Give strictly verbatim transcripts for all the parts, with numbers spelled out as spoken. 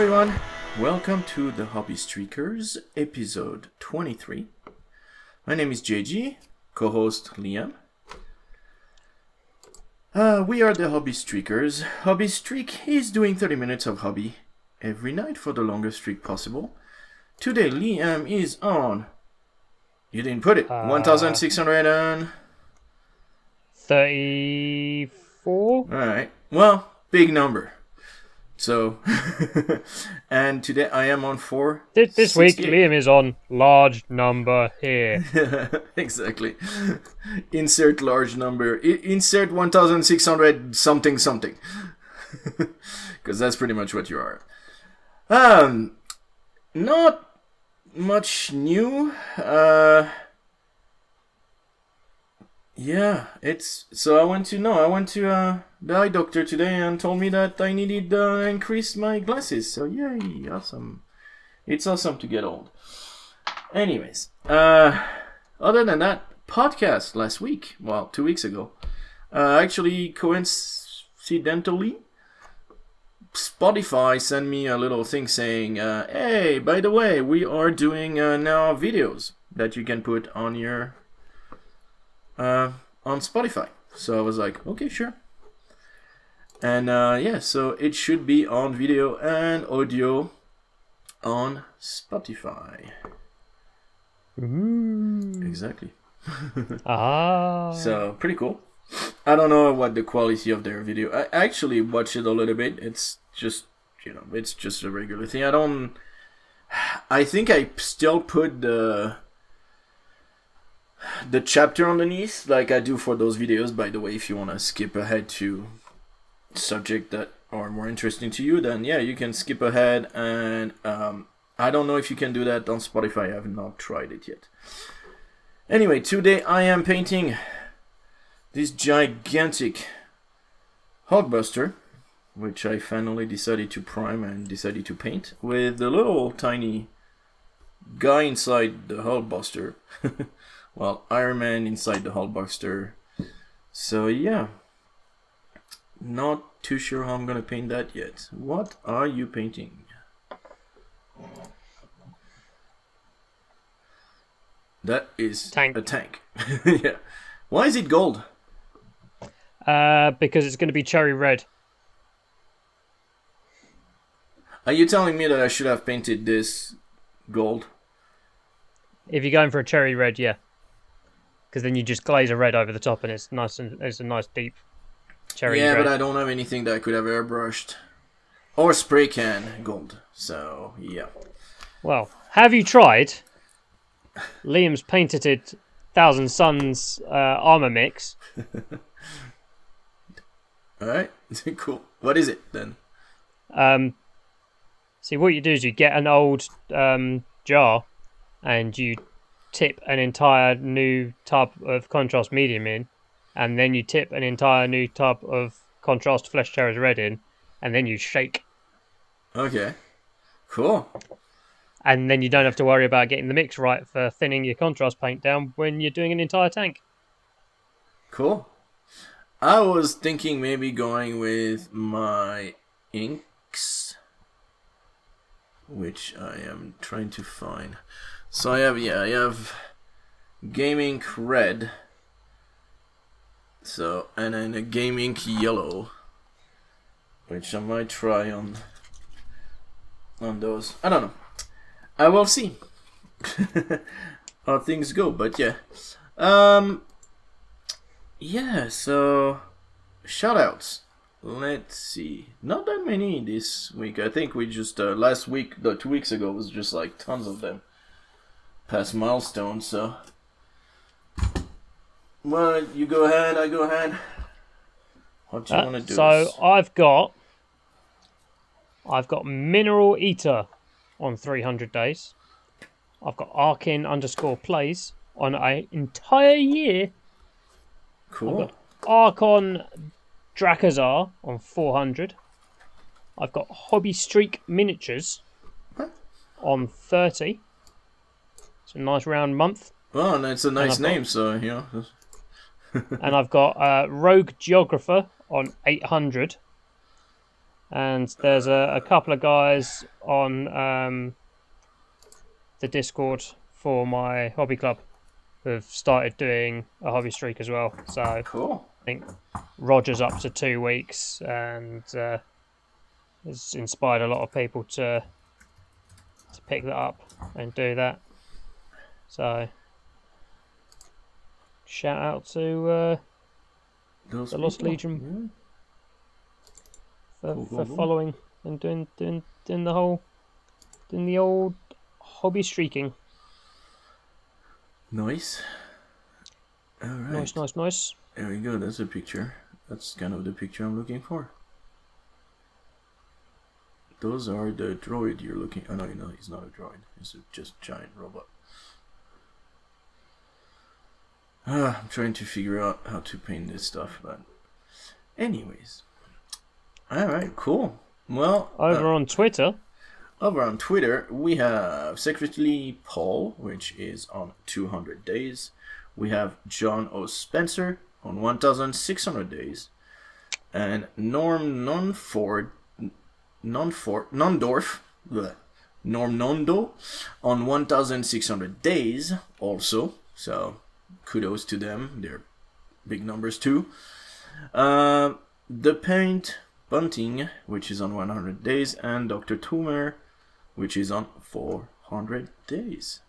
everyone, welcome to the Hobby Streakers, episode twenty-three. My name is J G, co-host Liam. Uh, we are the Hobby Streakers. Hobby Streak is doing thirty minutes of hobby every night for the longest streak possible. Today Liam is on, you didn't put it, uh, one thousand six hundred thirty-four? Alright, well, big number. So, and today I am on four. This, this week, Liam is on large number here. Exactly. Insert large number. I insert one thousand six hundred something something. Because that's pretty much what you are. Um, not much new. Uh, yeah, it's... So I went to... No, I went to... Uh, the eye doctor today and told me that I needed to uh, increase my glasses, so yay, awesome. It's awesome to get old. Anyways, uh, other than that, podcast last week, well, two weeks ago, uh, actually coincidentally, Spotify sent me a little thing saying, uh, hey, by the way, we are doing uh, now videos that you can put on your, uh, on Spotify. So I was like, okay, sure. And uh, yeah, so it should be on video and audio on Spotify. Ooh. Exactly. Ah. So pretty cool. I don't know what the quality of their video. I actually watch it a little bit. It's just, you know, it's just a regular thing. I don't. I think I still put the the chapter underneath, like I do for those videos. By the way, if you want to skip ahead to subject that are more interesting to you, then yeah, you can skip ahead. And um, I don't know if you can do that on Spotify. I have not tried it yet. Anyway, today I am painting this gigantic Hulkbuster, which I finally decided to prime and decided to paint with the little tiny guy inside the Hulkbuster. Well, Iron Man inside the Hulkbuster. So yeah. Not too sure how I'm gonna paint that yet. What are you painting? That is tank. A tank. Yeah. Why is it gold? Uh, because it's gonna be cherry red. Are you telling me that I should have painted this gold? If you're going for a cherry red, yeah. Because then you just glaze a red over the top, and it's nice and it's a nice deep. Cherry yeah, red. But I don't have anything that I could have airbrushed or spray can gold. So yeah. Well, have you tried Liam's painted it Thousand Suns uh, armor mix? All right, cool. What is it then? Um, see, what you do is you get an old um, jar and you tip an entire new tub of contrast medium in. And then you tip an entire new tub of contrast Flesh Terror Red in, and then you shake. Okay, cool. And then you don't have to worry about getting the mix right for thinning your contrast paint down when you're doing an entire tank. Cool. I was thinking maybe going with my inks, which I am trying to find. So I have, yeah, I have Game Ink Red. So, and then a Game Ink Yellow, which I might try on on those. I don't know. I will see how things go, but yeah. Um, yeah, so shoutouts. Let's see. Not that many this week. I think we just, uh, last week, no, two weeks ago, was just like tons of them. Past milestones, so... Well, you go ahead, I go ahead. What do you uh, want to do? So I've got I've got Mineral Eater on three hundred days. I've got Arkyn underscore plays on an entire year. Cool. I've got Archon Drakazar on four hundred. I've got Hobby Streak Miniatures huh? on thirty. It's a nice round month. Well, and it's a nice name, got, so, you know... And I've got uh, Rogue Geographer on eight hundred. And there's a, a couple of guys on um, the Discord for my hobby club who've started doing a hobby streak as well. So cool. I think Roger's up to two weeks and uh, has inspired a lot of people to to pick that up and do that. So shout out to uh, the Lost Legion. Yeah. For, cool, for cool, following cool. and doing, doing doing the whole doing the old hobby streaking. Nice. All right. Nice, nice, nice. There we go. That's a picture. That's kind of the picture I'm looking for. Those are the droid you're looking. Oh no, no, he's not a droid. It's a just giant robot. Ah, I'm trying to figure out how to paint this stuff, but anyways. Alright, cool. Well, over uh, on Twitter. Over on Twitter, we have Secretly Paul, which is on two hundred days. We have John O. Spencer on one thousand six hundred days. And Norm Nonford, Nonford, Nondorf, bleh, Norm Nondo on one thousand six hundred days also. So, kudos to them. They're big numbers too. Uh, the Paint Bunting, which is on one hundred days, and Doctor Toomer, which is on four hundred days.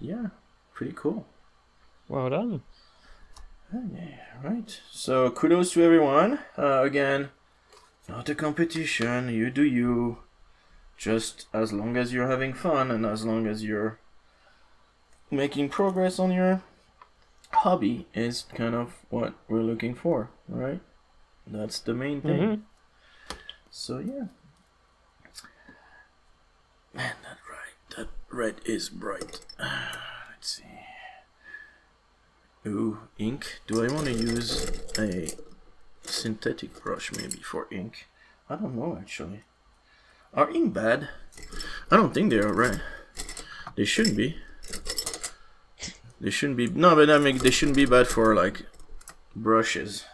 Yeah, pretty cool. Well done. Okay, right. So kudos to everyone. Uh, again, not a competition. You do you. Just as long as you're having fun and as long as you're making progress on your hobby is kind of what we're looking for, right? That's the main thing. Mm-hmm. So yeah, man, that right, that red is bright. Uh, let's see. Ooh, ink. Do I want to use a synthetic brush maybe for ink? I don't know actually. Are ink bad? I don't think they are red. They should be. They shouldn't be. No, but I mean they shouldn't be bad for like brushes.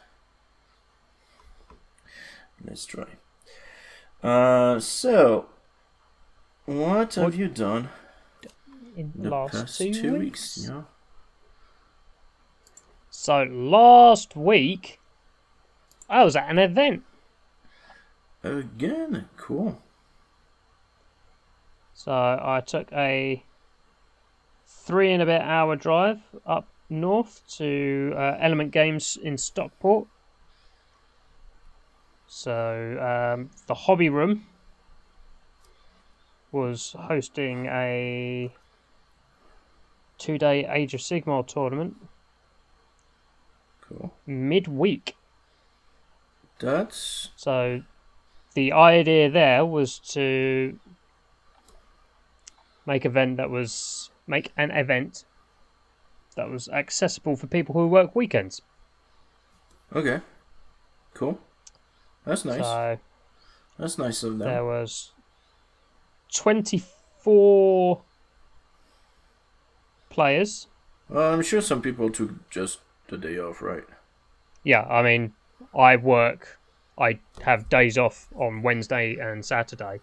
Let's try. Uh, so, what have you done in the last past two, two weeks? weeks? Yeah. So last week, I was at an event. Again, cool. So I took a three and a bit hour drive up north to uh, Element Games in Stockport. So um, the hobby room was hosting a two-day Age of Sigmar tournament. Cool. Midweek. That's so. The idea there was to make event that was make an event that was accessible for people who work weekends. Okay. Cool. That's nice. So that's nice of them. There was twenty-four players. Well, I'm sure some people took just the day off, right? Yeah, I mean, I work. I have days off on Wednesday and Saturday.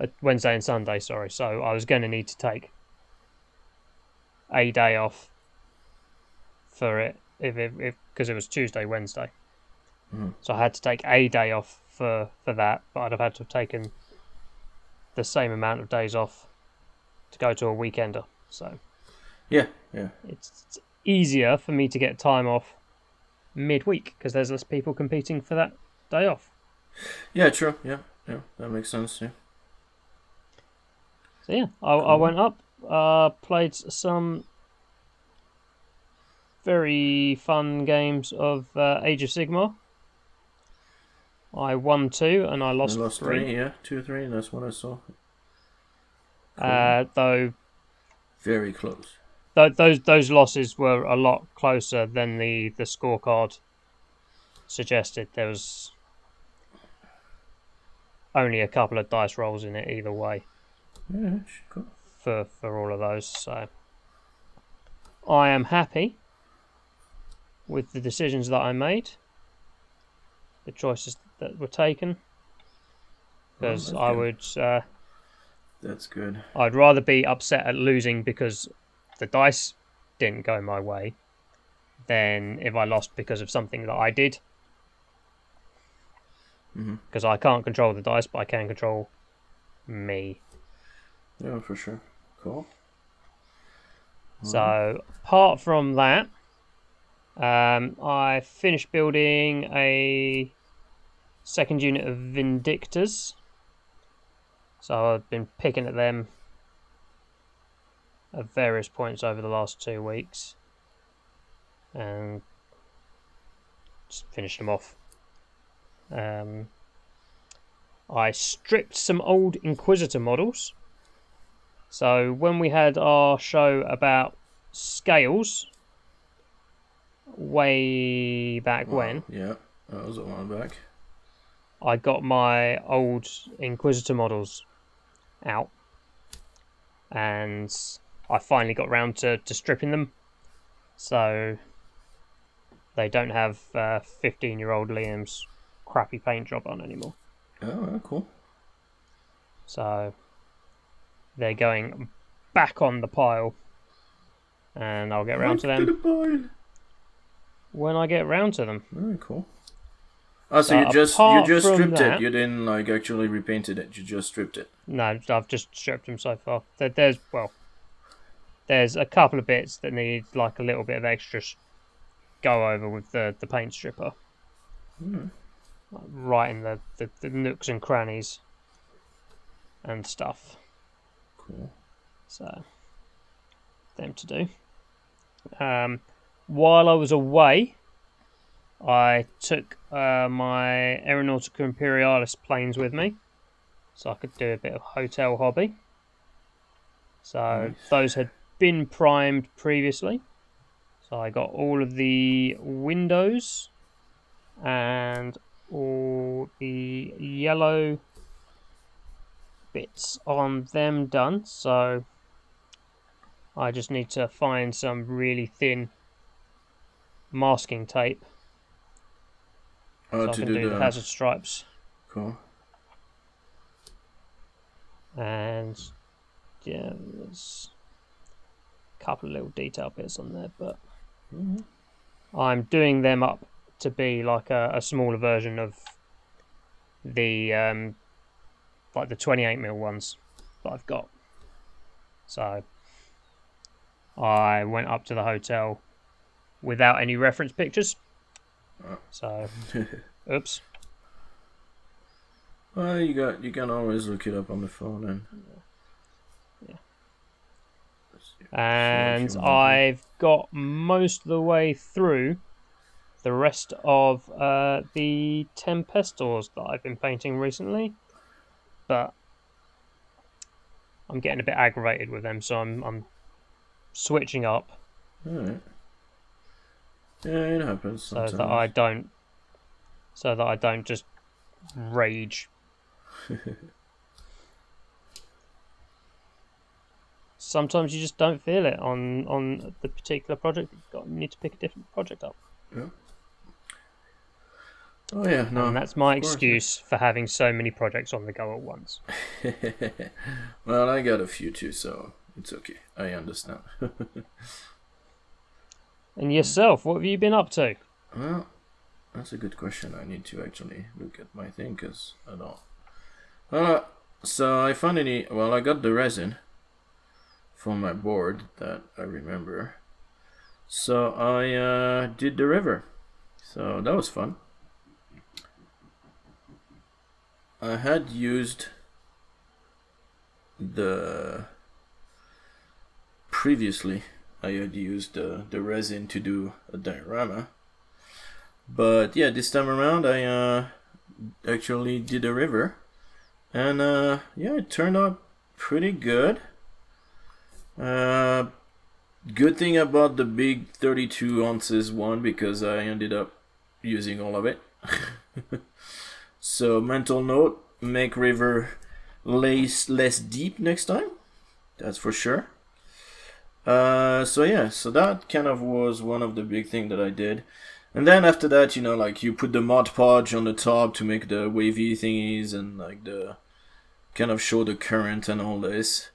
Uh, Wednesday and Sunday, sorry. So I was going to need to take a day off for it, if if because it, it was Tuesday, Wednesday. So I had to take a day off for, for that, but I'd have had to have taken the same amount of days off to go to a weekender. So yeah, yeah, it's, it's easier for me to get time off midweek because there's less people competing for that day off. Yeah, true. Yeah, yeah, that makes sense. Yeah. So yeah, I, cool. I went up, uh, played some very fun games of uh, Age of Sigmar. I won two and I lost, I lost three. three. Yeah, two or three. That's what I saw. Cool. Uh, though very close. Th those those losses were a lot closer than the the scorecard suggested. There was only a couple of dice rolls in it either way. Yeah, cool. For for all of those, so I am happy with the decisions that I made. The choices that were taken, because oh, I would uh, that's good. I'd rather be upset at losing because the dice didn't go my way than if I lost because of something that I did, because mm-hmm. I can't control the dice, but I can control me. Yeah, for sure. Cool. All so right. Apart from that, um, I finished building a second unit of Vindictors. So I've been picking at them at various points over the last two weeks and just finished them off. Um, I stripped some old Inquisitor models. So when we had our show about scales way back well, when, yeah, that was a while back. I got my old Inquisitor models out, and I finally got round to, to stripping them, so they don't have uh, fifteen-year-old Liam's crappy paint job on anymore. Oh, cool. So they're going back on the pile, and I'll get round to them to the pile. when I get round to them. Very cool. Oh, so, so you just you just stripped that, it. You didn't like actually repainted it. You just stripped it. No, I've just stripped them so far. There, there's well, there's a couple of bits that need like a little bit of extra go over with the the paint stripper, mm. like, right in the, the the nooks and crannies and stuff. Cool. So them to do. Um, while I was away, I took uh, my Aeronautica Imperialis planes with me, so I could do a bit of hotel hobby. So nice. Those had been primed previously, so I got all of the windows and all the yellow bits on them done, so I just need to find some really thin masking tape. So oh, I to can do, do the hazard stripes. Cool. And yeah, there's a couple of little detail bits on there, but mm-hmm. I'm doing them up to be like a, a smaller version of the um, like the twenty-eight millimeter ones that I've got. So I went up to the hotel without any reference pictures. So, oops. Well, you got you can always look it up on the phone, and yeah. And I've got most of the way through the rest of uh, the Tempestors that I've been painting recently, but I'm getting a bit aggravated with them, so I'm I'm switching up. All right. Yeah, it happens sometimes. So that I don't, so that I don't just rage. Sometimes you just don't feel it on on the particular project. You've got, you need to pick a different project up. Yeah. Oh yeah, no. And that's my excuse for having so many projects on the go at once. Well, I got a few too, so it's okay. I understand. And yourself, what have you been up to? Well, that's a good question. I need to actually look at my thing, because I don't... Uh, so I finally... Well, I got the resin for my board that I remember. So I uh, did the river. So that was fun. I had used the... Previously... I had used uh, the resin to do a diorama, but yeah, this time around I uh, actually did a river, and uh, yeah, it turned out pretty good. Uh, good thing about the big thirty-two ounces one, because I ended up using all of it. So mental note, make river less, less deep next time, that's for sure. Uh, so yeah, so that kind of was one of the big things that I did. And then after that, you know, like, you put the Mod Podge on the top to make the wavy thingies and, like, the kind of show the current and all this.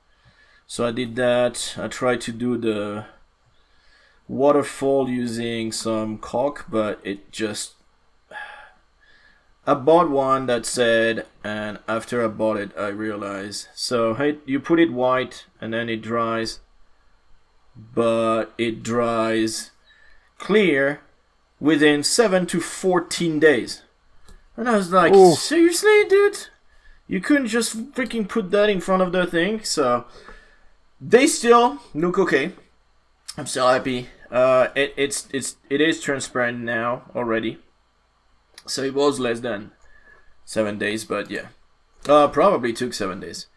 So I did that. I tried to do the waterfall using some caulk, but it just... I bought one that said, and after I bought it, I realized. So hey, you put it white, and then it dries, but it dries clear within seven to fourteen days. And I was like, ooh. Seriously, dude? You couldn't just freaking put that in front of the thing? So they still look okay. I'm still happy. Uh, it, it's, it's, it is transparent now already. So it was less than seven days, but yeah. Uh, probably took seven days.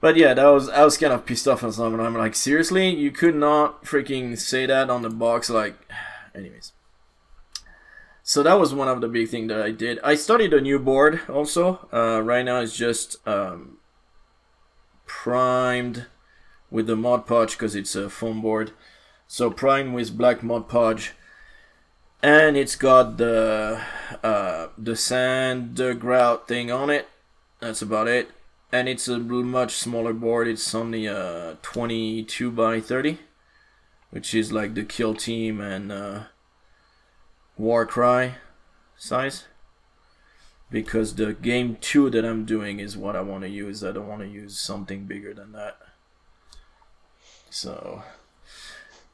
But yeah, that was, I was kind of pissed off on something. I'm like, seriously? You could not freaking say that on the box? Like, anyways. So that was one of the big things that I did. I started a new board also. Uh, right now it's just um, primed with the Mod Podge because it's a foam board. So primed with black Mod Podge. And it's got the uh, the sand, the grout thing on it. That's about it. And it's a much smaller board. It's only a uh, twenty-two by thirty, which is like the Kill Team and uh, War Cry size. Because the game two that I'm doing is what I want to use. I don't want to use something bigger than that. So.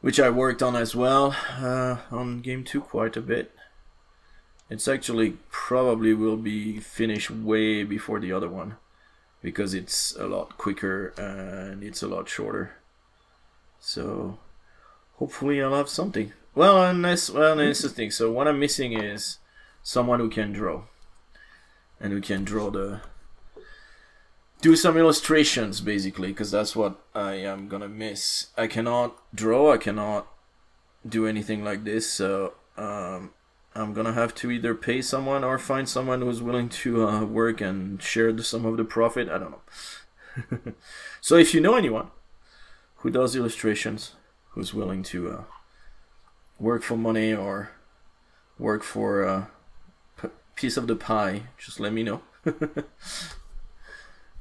Which I worked on as well, uh, on game two quite a bit. It's actually probably will be finished way before the other one, because it's a lot quicker and it's a lot shorter. So hopefully I'll have something. Well, unless, well, that's the thing. So what I'm missing is someone who can draw, and who can draw the, do some illustrations basically, because that's what I am gonna miss. I cannot draw, I cannot do anything like this, so um, I'm gonna have to either pay someone or find someone who's willing to uh, work and share some of the profit. I don't know. So if you know anyone who does illustrations, who's willing to uh, work for money or work for a p piece of the pie, just let me know.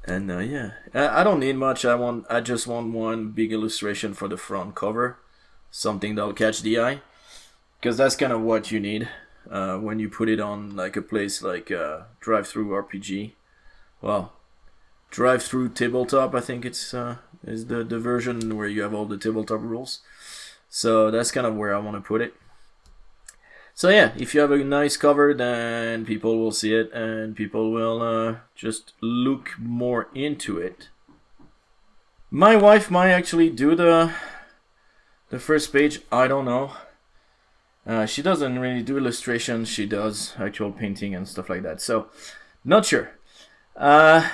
And uh, yeah, I don't need much. I want, I just want one big illustration for the front cover, something that'll catch the eye, because that's kind of what you need uh, when you put it on like a place like uh, Drive Through R P G. Well, Drive Through Tabletop, I think it's uh, is the the version where you have all the tabletop rules. So that's kind of where I want to put it. So yeah, if you have a nice cover, then people will see it and people will uh, just look more into it. My wife might actually do the the first page, I don't know. Uh, she doesn't really do illustrations, she does actual painting and stuff like that, so not sure. Uh,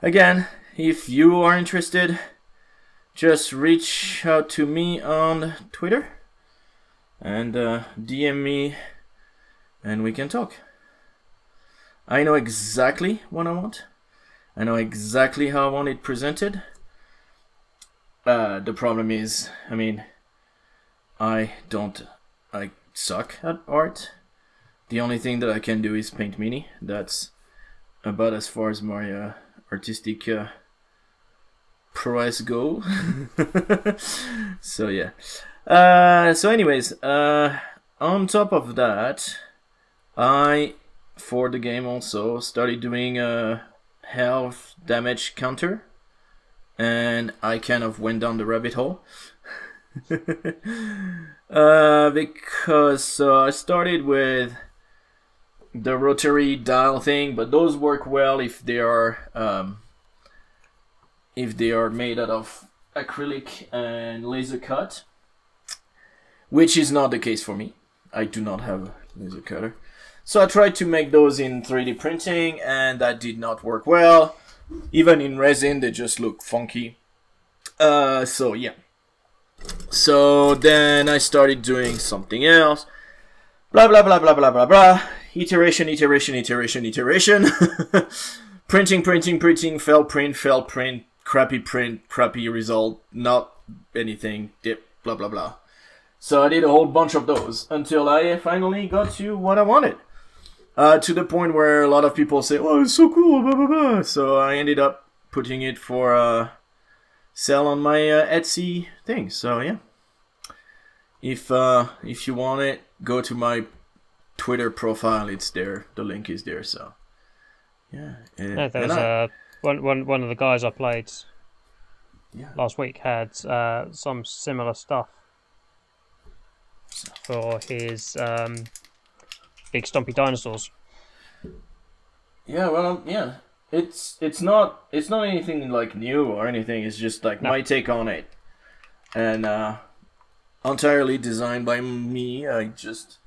again, if you are interested, just reach out to me on Twitter. And uh, D M me and we can talk. I know exactly what I want. I know exactly how I want it presented. Uh, the problem is, I mean, I don't, I suck at art. The only thing that I can do is paint mini. That's about as far as my uh, artistic uh, prowess go. So yeah. Uh, so anyways, uh, on top of that, I, for the game also, started doing a health damage counter, and I kind of went down the rabbit hole, uh, because uh, I started with the rotary dial thing, but those work well if they are, um, if they are made out of acrylic and laser cut. Which is not the case for me. I do not have a laser cutter. So I tried to make those in three D printing and that did not work well. Even in resin, they just look funky. Uh, so yeah. So then I started doing something else. Blah, blah, blah, blah, blah, blah, blah. Iteration, iteration, iteration, iteration. Printing, printing, printing, fail print, fail print, crappy print, crappy result, not anything, dip, blah, blah, blah. So I did a whole bunch of those until I finally got to what I wanted. Uh, to the point where a lot of people say, oh, it's so cool, blah, blah, blah. So I ended up putting it for uh, sale on my uh, Etsy thing. So, yeah. If, uh, if you want it, go to my Twitter profile. It's there. The link is there. So, yeah. And, yeah there was I, uh, one, one, one of the guys I played yeah. last week had uh, some similar stuff for his um, big stompy dinosaurs. Yeah, well, yeah, it's it's not it's not anything like new or anything. It's just like no. my take on it, and uh, entirely designed by me. I just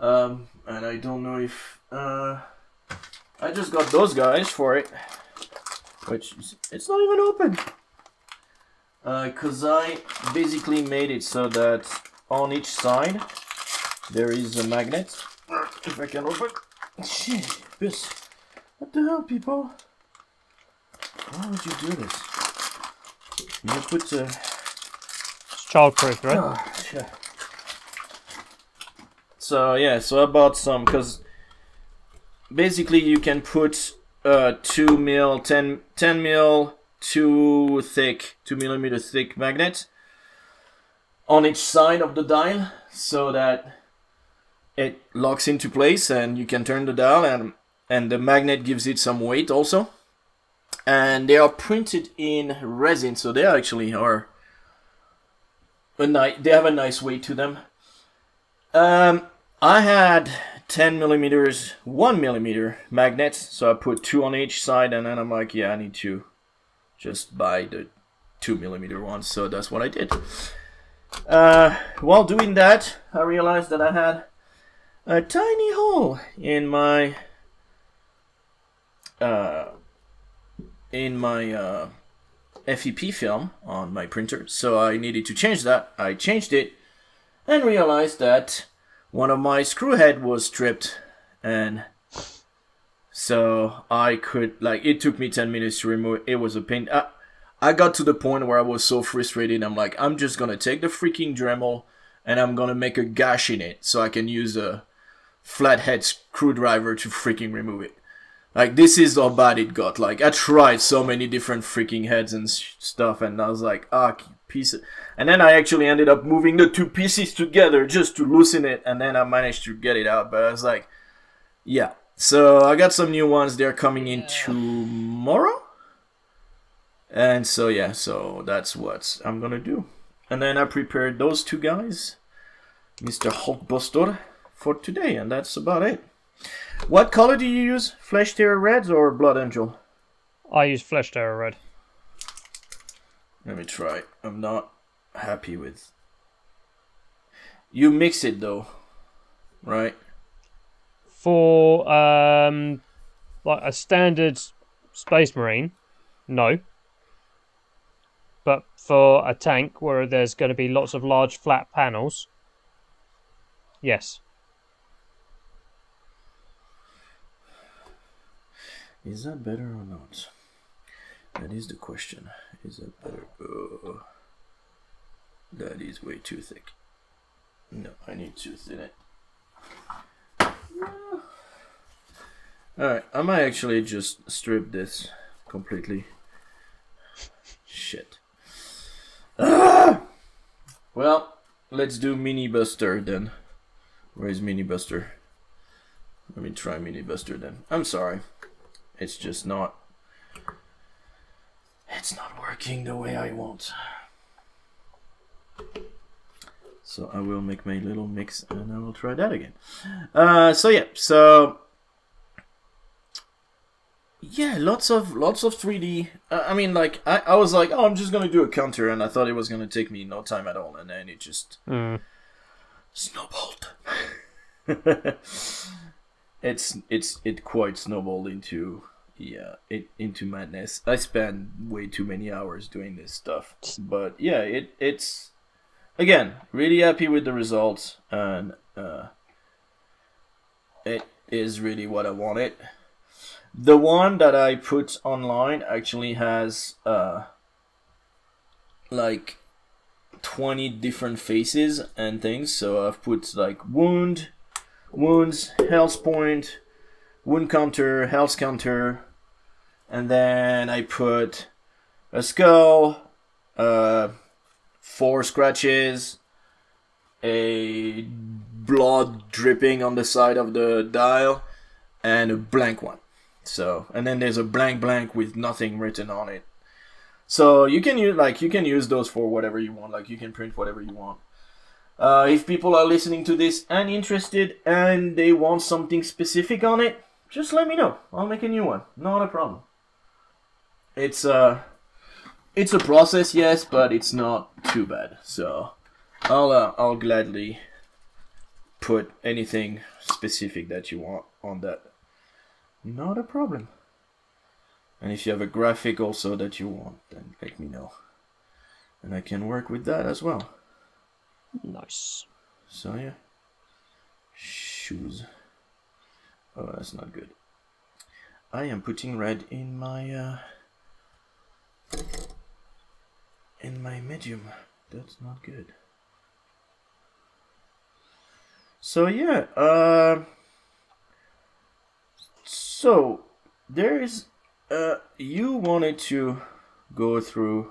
um, and I don't know if uh, I just got those guys for it, which it's not even open, uh, cause I basically made it so that on each side there is a magnet. If I can open. Shit, this. What the hell, people? Why would you do this? You put the. Uh... It's childproof, right? Oh, yeah. So yeah, so I bought some because basically you can put uh, two mil, ten, ten mil, two thick, two millimeter thick magnet on each side of the dial, so that it locks into place, and you can turn the dial, and and the magnet gives it some weight also. And they are printed in resin, so they actually are a nice. They have a nice weight to them. Um, I had ten millimeters, one millimeter magnets, so I put two on each side, and then I'm like, yeah, I need to just buy the two millimeter ones. So that's what I did. Uh, while doing that, I realized that I had a tiny hole in my uh, in my uh, F E P film on my printer, so I needed to change that. I changed it and realized that one of my screw head was stripped, and so I could like it took me ten minutes to remove it. It was a pain. I, I got to the point where I was so frustrated. I'm like, I'm just gonna take the freaking Dremel and I'm gonna make a gash in it so I can use a flathead screwdriver to freaking remove it. Like, this is how bad it got. Like, I tried so many different freaking heads and stuff, and I was like, ah, pieces. And then I actually ended up moving the two pieces together just to loosen it, and then I managed to get it out. But I was like, yeah. So I got some new ones. They're coming in tomorrow. And so, yeah, so that's what I'm gonna do. And then I prepared those two guys, Mister Hulkbuster, for today, and that's about it. What color do you use? Flesh Terror Reds or Blood Angel? I use Flesh Terror Red. Let me try. I'm not happy with... You mix it, though, right? For um, like a standard Space Marine, no. But for a tank where there's going to be lots of large flat panels, yes. Is that better or not? That is the question. Is that better? Oh, that is way too thick. No, I need to thin it. Alright, I might actually just strip this completely. Shit. Ah! Well, let's do Mini Buster then. Where's Mini Buster? Let me try Mini Buster then. I'm sorry. It's just not... It's not working the way I want. So I will make my little mix and I will try that again. Uh, so yeah, so... Yeah, lots of lots of three D. Uh, I mean, like I, I was like, oh, I'm just gonna do a counter, and I thought it was gonna take me no time at all, and then it just mm. snowballed. it's it's it quite snowballed into yeah it into madness. I spent way too many hours doing this stuff, but yeah, it it's again really happy with the results, and uh, it is really what I wanted. The one that I put online actually has, uh, like, twenty different faces and things. So I've put like wound, wounds, health point, wound counter, health counter, and then I put a skull, uh, four scratches, a blood dripping on the side of the dial, and a blank one. So, and then there's a blank blank with nothing written on it. So you can use like you can use those for whatever you want. Like you can print whatever you want. Uh, if people are listening to this and interested and they want something specific on it, just let me know. I'll make a new one. Not a problem. It's uh, it's a process, yes, but it's not too bad. So I'll uh, I'll gladly put anything specific that you want on that. Not a problem. And if you have a graphic also that you want, then let me know. And I can work with that as well. Nice. So yeah. Shoes. Oh, that's not good. I am putting red in my uh, in my medium. That's not good. So yeah, uh, so there is. Uh, you wanted to go through.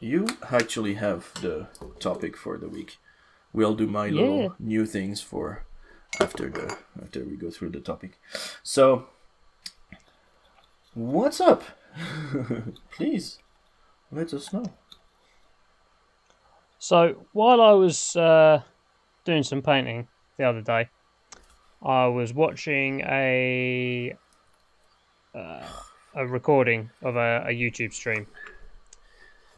You actually have the topic for the week. We'll do my little yeah. new things for after the after we go through the topic. So, what's up? Please let us know. So while I was uh, doing some painting the other day, I was watching a uh, a recording of a, a YouTube stream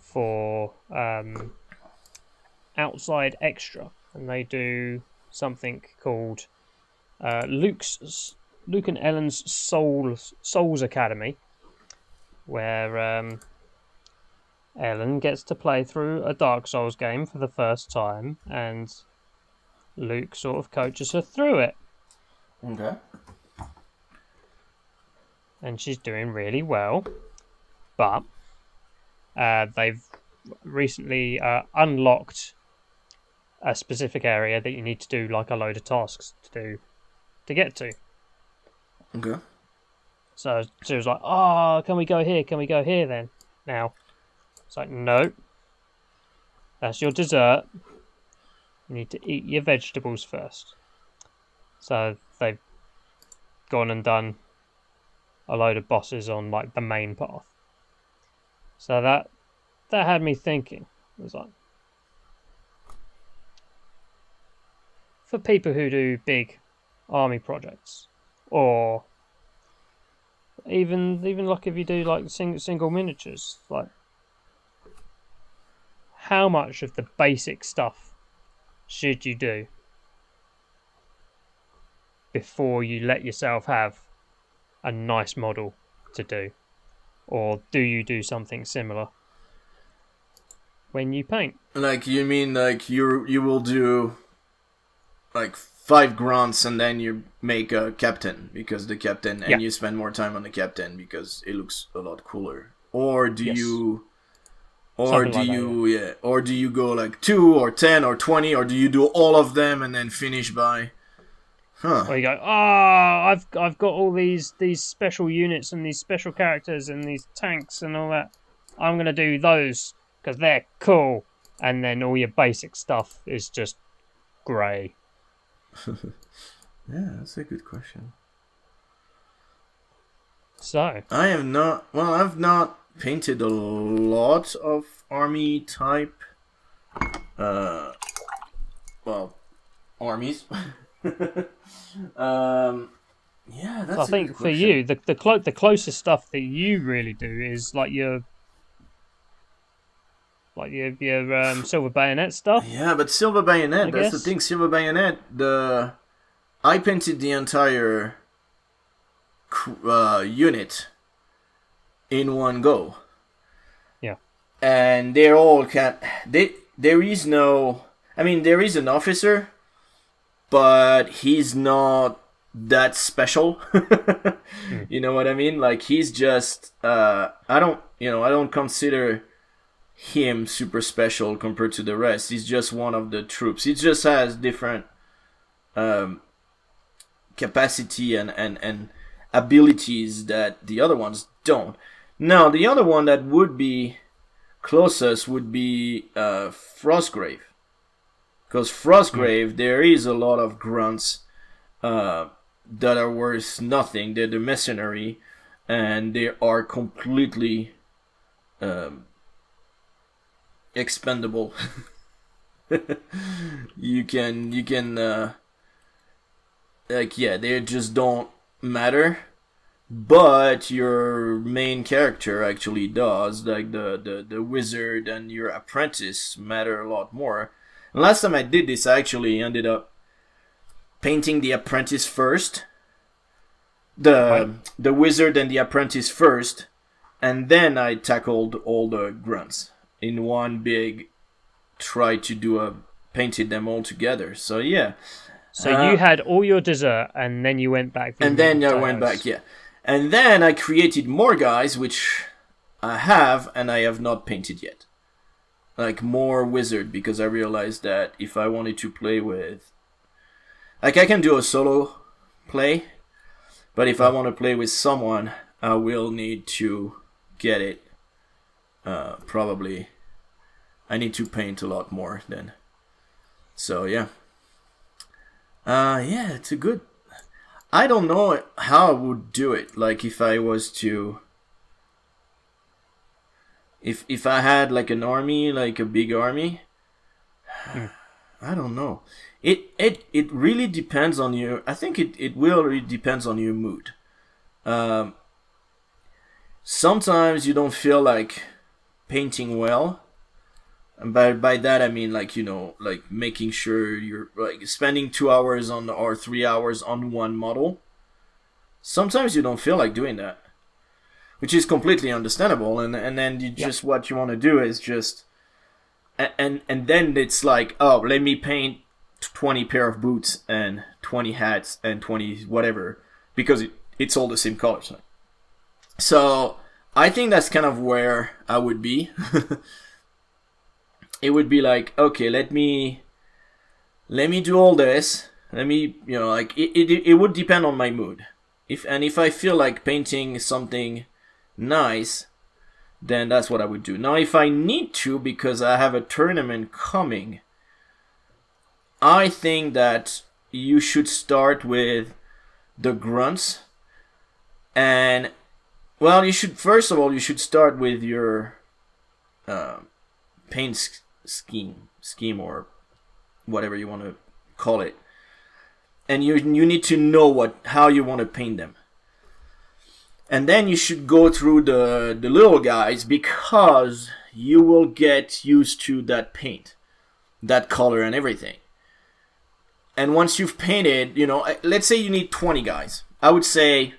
for um, Outside Extra, and they do something called uh, Luke's Luke and Ellen's Souls Souls Academy, where um, Ellen gets to play through a Dark Souls game for the first time, and Luke sort of coaches her through it. Okay. And she's doing really well, but uh, they've recently uh, unlocked a specific area that you need to do like a load of tasks to do to get to. Okay. So she was like, "Oh, can we go here? Can we go here then?" Now, it's like, no. That's your dessert. You need to eat your vegetables first. So they've gone and done a load of bosses on like the main path. So that that had me thinking. It was like, for people who do big army projects, or even even like if you do like sing, single miniatures, like how much of the basic stuff should you do before you let yourself have a nice model to do? Or do you do something similar when you paint? Like, you mean like you you will do like five grunts and then you make a captain because the captain, and yeah. you spend more time on the captain because it looks a lot cooler? Or do yes. you or something do like you that, yeah. yeah or do you go like two or ten or twenty, or do you do all of them and then finish by Huh. Where you go, ah, oh, I've I've got all these these special units and these special characters and these tanks and all that. I'm gonna do those because they're cool. And then all your basic stuff is just grey. Yeah, that's a good question. So I have not. Well, I've not painted a lot of army type. Uh, well, armies. um, yeah, that's so I think for you the the, clo the closest stuff that you really do is like your like your your um, Silver Bayonet stuff. Yeah, but Silver Bayonet, I that's guess. the thing. Silver Bayonet, the I painted the entire uh, unit in one go. Yeah, and they're all can't. They there is no. I mean, there is an officer, but he's not that special. mm. You know what I mean? Like, he's just, uh, I don't, you know, I don't consider him super special compared to the rest. He's just one of the troops. He just has different um, capacity and, and, and abilities that the other ones don't. Now, the other one that would be closest would be uh, Frostgrave. Because Frostgrave, there is a lot of grunts uh, that are worth nothing. They're the mercenary, and they are completely um, expendable. you can, you can, uh, like, yeah, they just don't matter. But your main character actually does, like the the the wizard and your apprentice matter a lot more. And last time I did this, I actually ended up painting the apprentice first, the right. the wizard and the apprentice first, and then I tackled all the grunts in one big try to do a painted them all together. So yeah. So uh, you had all your dessert, and then you went back. And then I went back, yeah. And then I created more guys, which I have, and I have not painted yet. Like more wizard, because I realized that if I wanted to play with, like, I can do a solo play, but if I want to play with someone, I will need to get it. Uh, probably, I need to paint a lot more then. So yeah, uh, yeah, it's a good. I don't know how I would do it. Like if I was to. If if I had like an army, like a big army, mm. I don't know. It it it really depends on your. I think it it will really depends on your mood. Um, sometimes you don't feel like painting well, and by by that I mean like you know like making sure you're like spending two hours on or three hours on one model. Sometimes you don't feel like doing that. Which is completely understandable, and and then you just yeah. what you want to do is just, and and then it's like, oh, let me paint twenty pair of boots and twenty hats and twenty whatever because it, it's all the same colors. So I think that's kind of where I would be. It would be like, okay, let me let me do all this. Let me you know like it it it would depend on my mood. If and if I feel like painting something nice, then that's what I would do. Now, if I need to, because I have a tournament coming, I think that you should start with the grunts. And, well, you should, first of all, you should start with your uh, paint scheme, scheme or whatever you want to call it. And you, you need to know what how you want to paint them. And then you should go through the, the little guys because you will get used to that paint, that color and everything. And once you've painted, you know, let's say you need twenty guys. I would say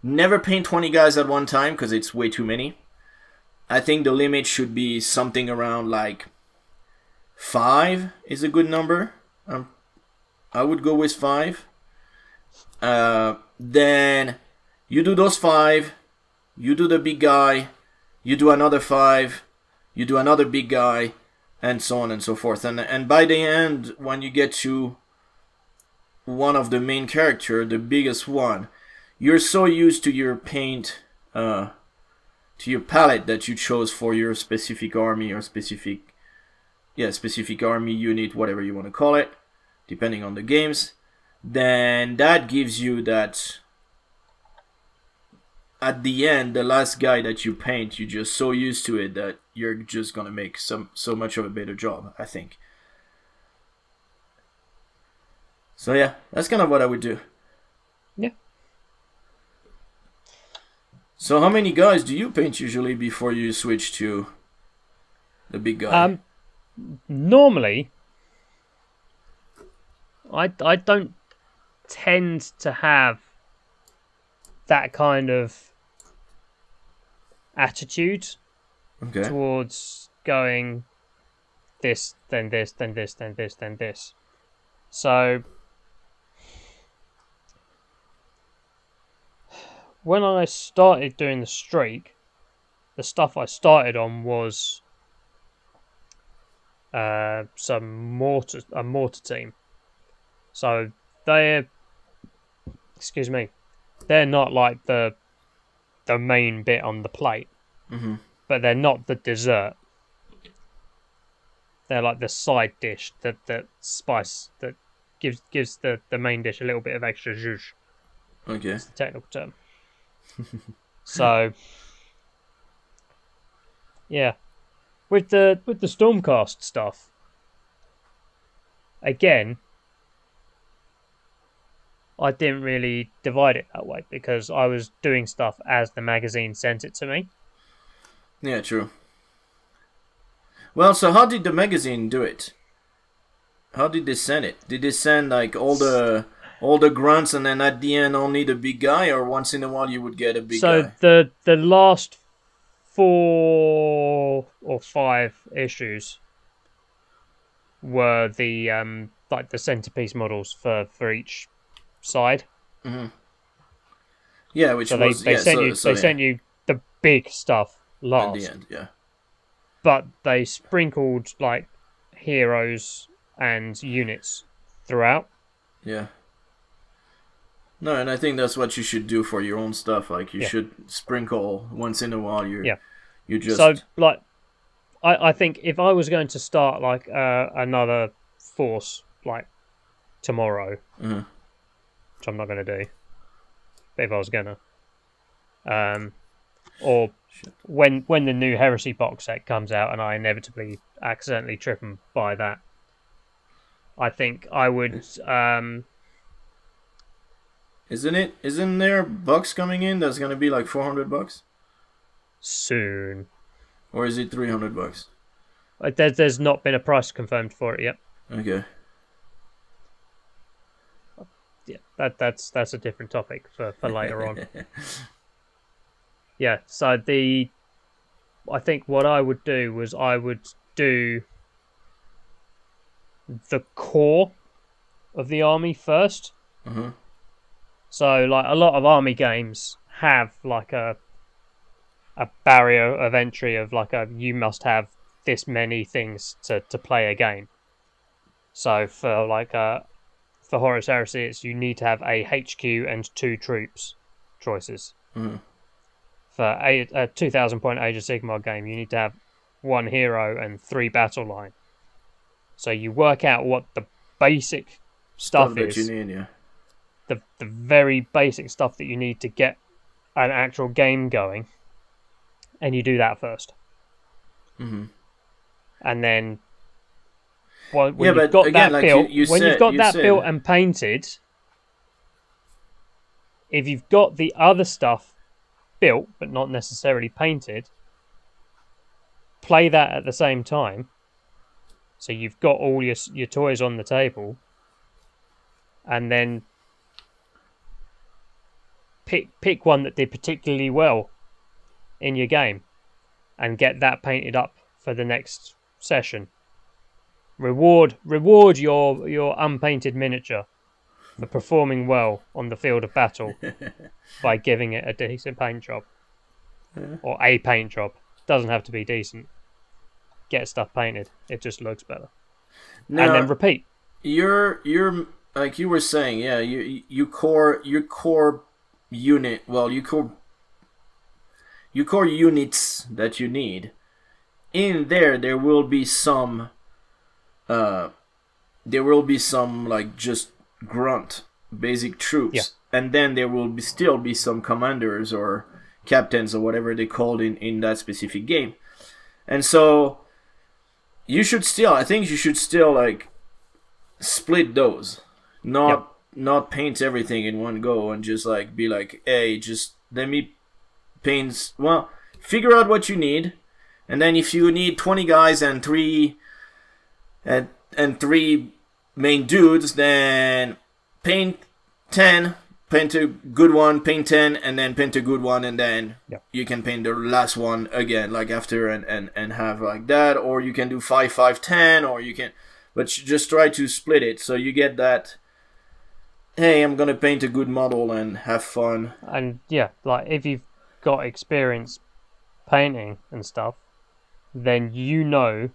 never paint twenty guys at one time because it's way too many. I think the limit should be something around like five is a good number. I'm I would go with five. Uh, then you do those five, you do the big guy, you do another five, you do another big guy, and so on and so forth. And and by the end, when you get to one of the main character, the biggest one, you're so used to your paint, uh, to your palette that you chose for your specific army or specific, yeah, specific army unit, whatever you want to call it. Depending on the games, then that gives you that at the end, the last guy that you paint, you're just so used to it that you're just gonna make some so much of a better job, I think. So yeah, that's kind of what I would do. Yeah. So how many guys do you paint usually before you switch to the big guy? Um, normally I, I don't tend to have that kind of attitude okay. towards going this, then this, then this, then this, then this. So when I started doing the streak, the stuff I started on was uh, some mortar a mortar team. So they're, excuse me, they're not like the the main bit on the plate, mm-hmm. but they're not the dessert. They're like the side dish, that that spice that gives gives the, the main dish a little bit of extra zhuzh. Okay, that's the technical term. So, yeah, with the with the Stormcast stuff, again, I didn't really divide it that way because I was doing stuff as the magazine sent it to me. Yeah, true. Well, so how did the magazine do it? How did they send it? Did they send like all the all the grunts and then at the end only the big guy, or once in a while you would get a big so guy? So the the last four or five issues were the um like the centerpiece models for for each side. Mm-hmm. Yeah, which so was, they, they yeah, sent so, you so, they yeah. sent you the big stuff last. At the end, yeah. But they sprinkled like heroes and units throughout. Yeah. No, and I think that's what you should do for your own stuff. Like you yeah. should sprinkle once in a while. You yeah. You just so like I I think if I was going to start like uh, another force like tomorrow, mm-hmm. which I'm not going to do, but if I was gonna, um, or. When when the new Heresy box set comes out and I inevitably accidentally trip and buy that, I think I would. Um... Isn't it? Isn't there a box coming in that's gonna be like four hundred bucks? Soon. Or is it three hundred bucks? There's there's not been a price confirmed for it yet. Okay. Yeah, that that's that's a different topic for for later on. Yeah, so the, I think what I would do was I would do the core of the army first. Mm-hmm. So, like, a lot of army games have, like, a a barrier of entry of, like, a you must have this many things to, to play a game. So, for, like, a, for Horus Heresy, it's you need to have a H Q and two troops choices. Mm-hmm. For a, a two thousand point Age of Sigmar game, you need to have one hero and three battle line. So you work out what the basic stuff, stuff is. That you need, yeah. The the very basic stuff that you need to get an actual game going. And you do that first. Mm-hmm. And then well, when, yeah, you've, got again, like built, you, you when said, you've got you that said. built and painted, if you've got the other stuff built but not necessarily painted, play that at the same time, so you've got all your your toys on the table, and then pick pick one that did particularly well in your game and get that painted up for the next session. Reward reward your your unpainted miniature for performing well on the field of battle by giving it a decent paint job. Yeah. Or a paint job. Doesn't have to be decent. Get stuff painted. It just looks better. Now, and then repeat. You're you're like you were saying, yeah, you you core your core unit well you core your core units that you need. In there there will be some uh there will be some like just grunt basic troops, yeah. and then there will be still be some commanders or captains or whatever they called in in that specific game. And so you should still I think you should still like split those, not yep. not paint everything in one go and just like be like, hey, just let me paint well figure out what you need, and then if you need twenty guys and three and and three main dudes, then paint ten, paint a good one, paint ten, and then paint a good one, and then yeah. you can paint the last one again, like after, and, and, and have like that, or you can do five, five, ten, or you can, but you just try to split it, so you get that, hey, I'm going to paint a good model and have fun. And yeah, like if you've got experience painting and stuff, then you know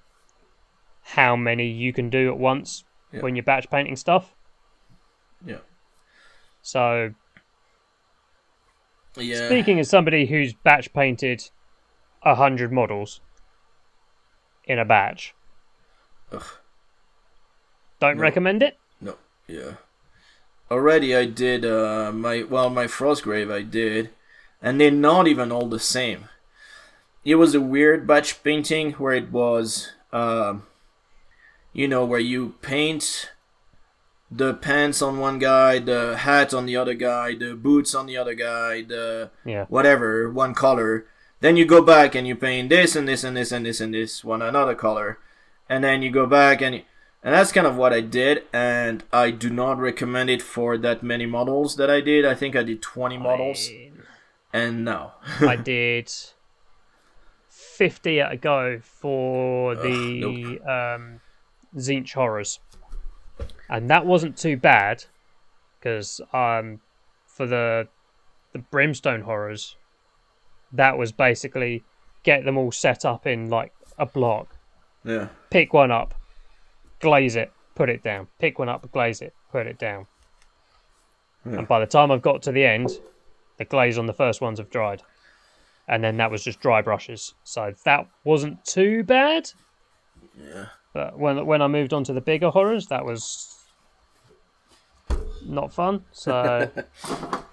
how many you can do at once yeah. when you're batch painting stuff. Yeah. So, yeah. Speaking as somebody who's batch painted a hundred models in a batch, Ugh. don't no. recommend it. No. Yeah. Already, I did uh, my well, my Frostgrave I did, and they're not even all the same. It was a weird batch painting where it was, uh, you know, where you paint the pants on one guy, the hat on the other guy, the boots on the other guy, the yeah. whatever, one color. Then you go back and you paint this and this and this and this and this, one another color. And then you go back and... And that's kind of what I did, and I do not recommend it for that many models that I did. I think I did twenty models, I... and no. I did fifty at a go for the Ugh, nope. um, Zinch Horrors. And that wasn't too bad, because um, for the, the Brimstone Horrors, that was basically get them all set up in like a block. Yeah. Pick one up. Glaze it, put it down. Pick one up, glaze it, put it down. Yeah. And by the time I've got to the end, the glaze on the first ones have dried. And then that was just dry brushes. So that wasn't too bad. Yeah. But when when I moved on to the bigger horrors, that was not fun. So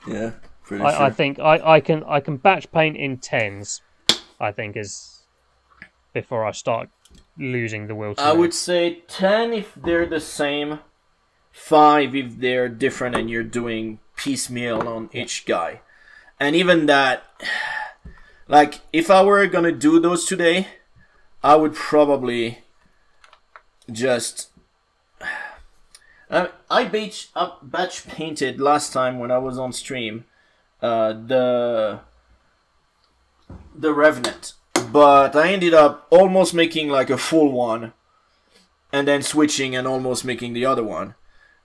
yeah, pretty I, sure. I think I, I can I can batch paint in tens, I think, is before I start losing the will to I would say ten if they're the same, five if they're different and you're doing piecemeal on each guy. And even that, like, if I were gonna do those today, I would probably just uh, I batch up uh, batch painted last time when I was on stream uh, the the Revenant. But I ended up almost making like a full one and then switching and almost making the other one.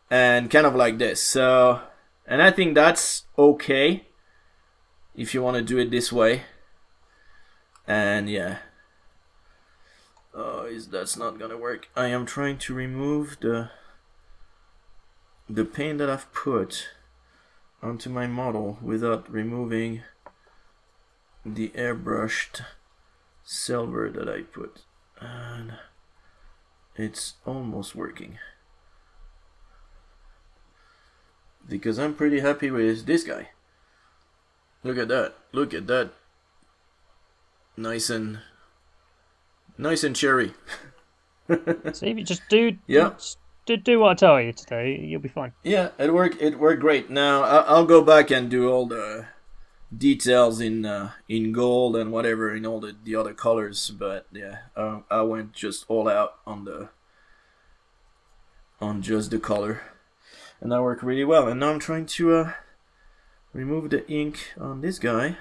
And kind of like this. So, and I think that's okay if you want to do it this way. And yeah. Oh, is that's not going to work. I am trying to remove the the paint that I've put onto my model without removing the airbrushed silver that I put, and it's almost working because I'm pretty happy with this guy. Look at that, look at that, nice and nice and cherry. So if you just do yeah just do, do what I tell you today, you'll be fine. Yeah, it worked it worked great. Now I'll go back and do all the details in uh, in gold and whatever in all the, the other colors, but yeah, uh, I went just all out on the on just the color, and that worked really well. And now I'm trying to uh, remove the ink on this guy,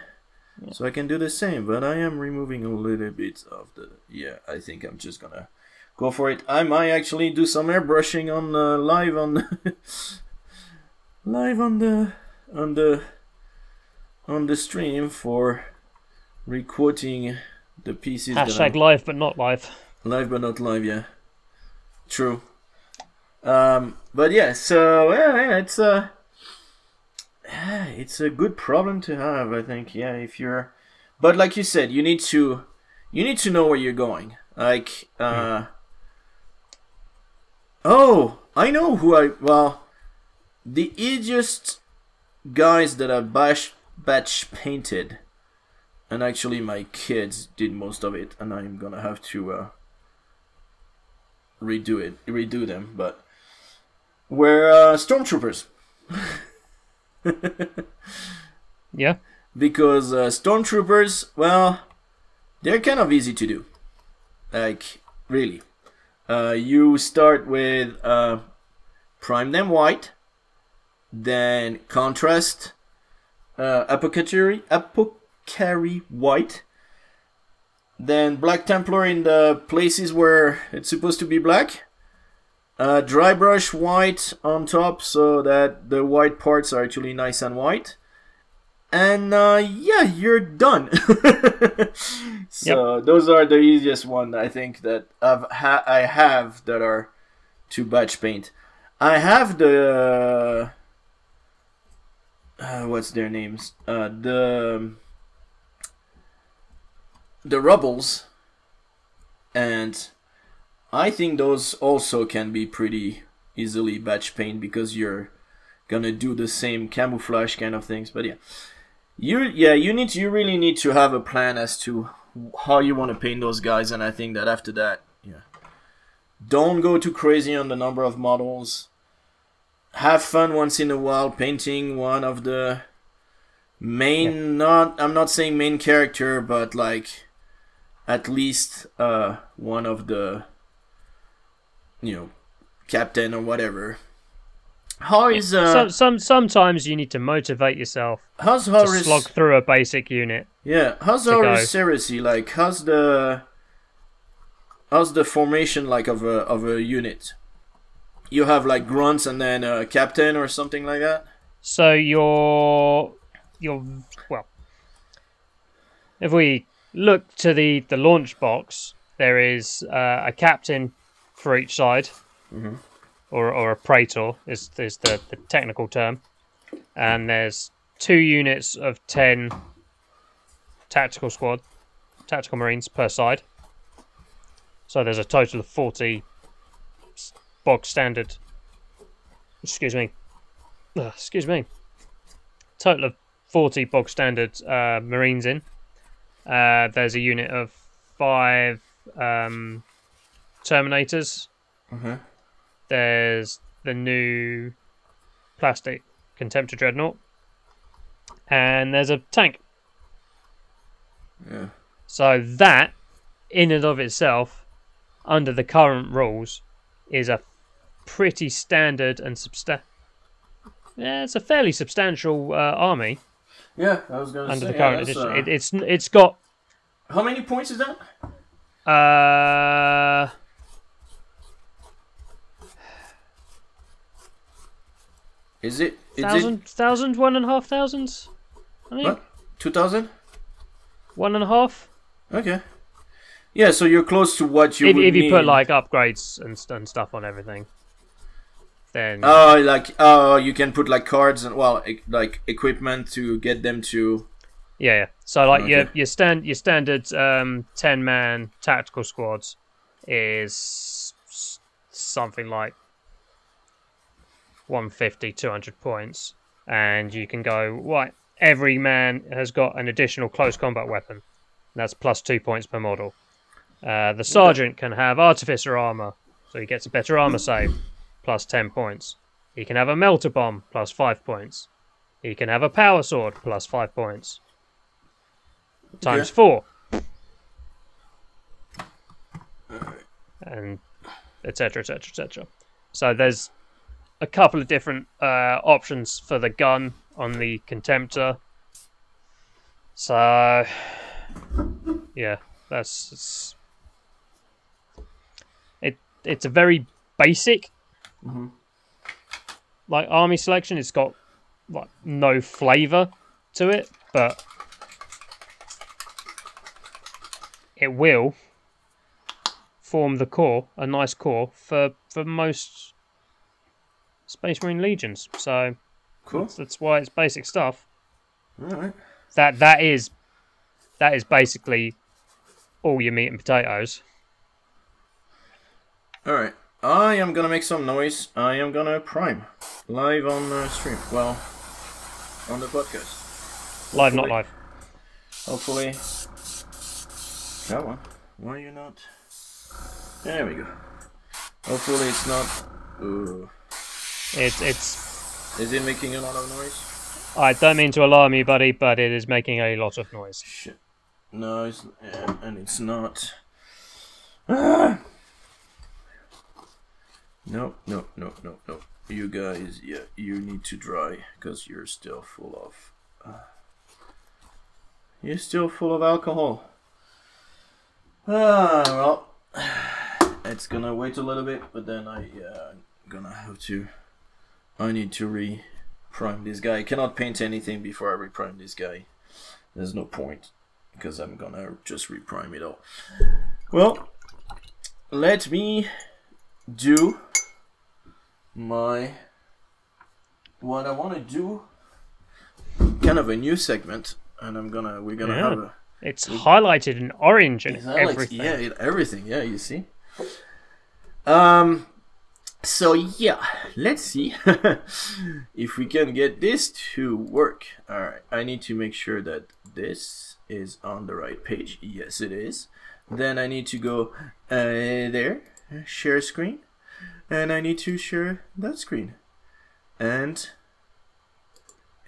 yeah. so I can do the same. But I am removing a little bit of the yeah. I think I'm just gonna go for it. I might actually do some airbrushing on uh, live on the live on the on the. on the stream for re-quoting the pieces. Hashtag live but not live. Live but not live, yeah. True. Um, but yeah, so yeah, yeah, it's a it's a good problem to have, I think. Yeah, if you're, but like you said, you need to you need to know where you're going. Like, uh, oh, I know who I. Well, the easiest guys that I bashed. Batch painted, and actually my kids did most of it, and I'm gonna have to uh, redo it, redo them. But we're uh, Stormtroopers, yeah, because uh, Stormtroopers, well, they're kind of easy to do, like really. Uh, you start with uh, prime them white, then contrast. Uh, apothecary, apothecary white, then black Templar in the places where it's supposed to be black, uh, dry brush white on top so that the white parts are actually nice and white, And uh, yeah, you're done. So yep. Those are the easiest one I think that I've ha I have that are to batch paint. I have the uh, uh, what's their names? Uh, the the Rebels, and I think those also can be pretty easily batch paint because you're gonna do the same camouflage kind of things. But yeah. You yeah, you need to, you really need to have a plan as to how you want to paint those guys, and I think that after that, yeah, don't go too crazy on the number of models. Have fun once in a while painting one of the main yeah. not I'm not saying main character, but like at least uh, one of the, you know, captain or whatever. How is uh, some, some sometimes you need to motivate yourself how's Horus, to slog through a basic unit. Yeah, how's Horus Heresy like? How's the how's the formation like of a of a unit? You have like grunts and then a captain or something like that. So your your well, if we look to the the launch box, there is uh, a captain for each side. Mm-hmm. Or, or a praetor is, is the, the technical term. And there's two units of ten tactical squad, tactical marines per side. So there's a total of forty bog standard. Excuse me. Ugh, excuse me. Total of forty bog standard uh, marines in. Uh, there's a unit of five um, Terminators. Mm-hmm. There's the new plastic Contemptor Dreadnought, and there's a tank. Yeah. So that, in and of itself, under the current rules, is a pretty standard and substan. Yeah, it's a fairly substantial uh, army. Yeah, I was going to say. Under the current yeah, edition, uh... it, it's it's got. How many points is that? Uh. Is it is thousand, it... thousand, one and a half thousands? I think. What? Two thousand? One and a half. Okay. Yeah, so you're close to what you if, would if you need. Put like upgrades and, and stuff on everything. Then. Oh, uh, like oh, uh, you can put like cards and well, e like equipment to get them to. Yeah, yeah. So like okay. your your stand your standard um, ten man tactical squads is something like one fifty, two hundred points, and you can go right. Every man has got an additional close combat weapon. That's plus two points per model. Uh, the sergeant can have artificer armor, so he gets a better armor save, plus ten points. He can have a melter bomb, plus five points. He can have a power sword, plus five points. Times yeah. four, and et cetera, et cetera, et cetera. So there's a couple of different uh, options for the gun on the Contemptor. So, yeah, that's it's, it. It's a very basic mm-hmm. like army selection. It's got like no flavor to it, but it will form the core, a nice core for for most Space Marine legions, so cool. That's, that's why it's basic stuff. All right. That that is that is basically all your meat and potatoes. All right, I am gonna make some noise. I am gonna prime live on the stream. Well, on the podcast. Live, hopefully. Not live. Hopefully. That one. Why are you not? There we go. Hopefully it's not. Ooh. It's it's. Is it making a lot of noise? I don't mean to alarm you, buddy, but it is making a lot of noise. Shit. No, it's, yeah, and it's not. Ah! No, no, no, no, no. You guys, yeah, you need to dry because you're still full of. Uh, you're still full of alcohol. Ah, well, it's gonna wait a little bit, but then I, yeah, I'm gonna have to. I need to re prime this guy. I cannot paint anything before I reprime this guy. There's no point, because I'm gonna just reprime it all. Well, let me do my, what I want to do, kind of a new segment, and I'm gonna, we're gonna yeah. have a... It's we, highlighted in orange and everything. Yeah, it, everything, yeah, you see. Um, so yeah, let's see if we can get this to work. All right, I need to make sure that this is on the right page. Yes, it is. Then I need to go uh, there, share screen, and I need to share that screen. And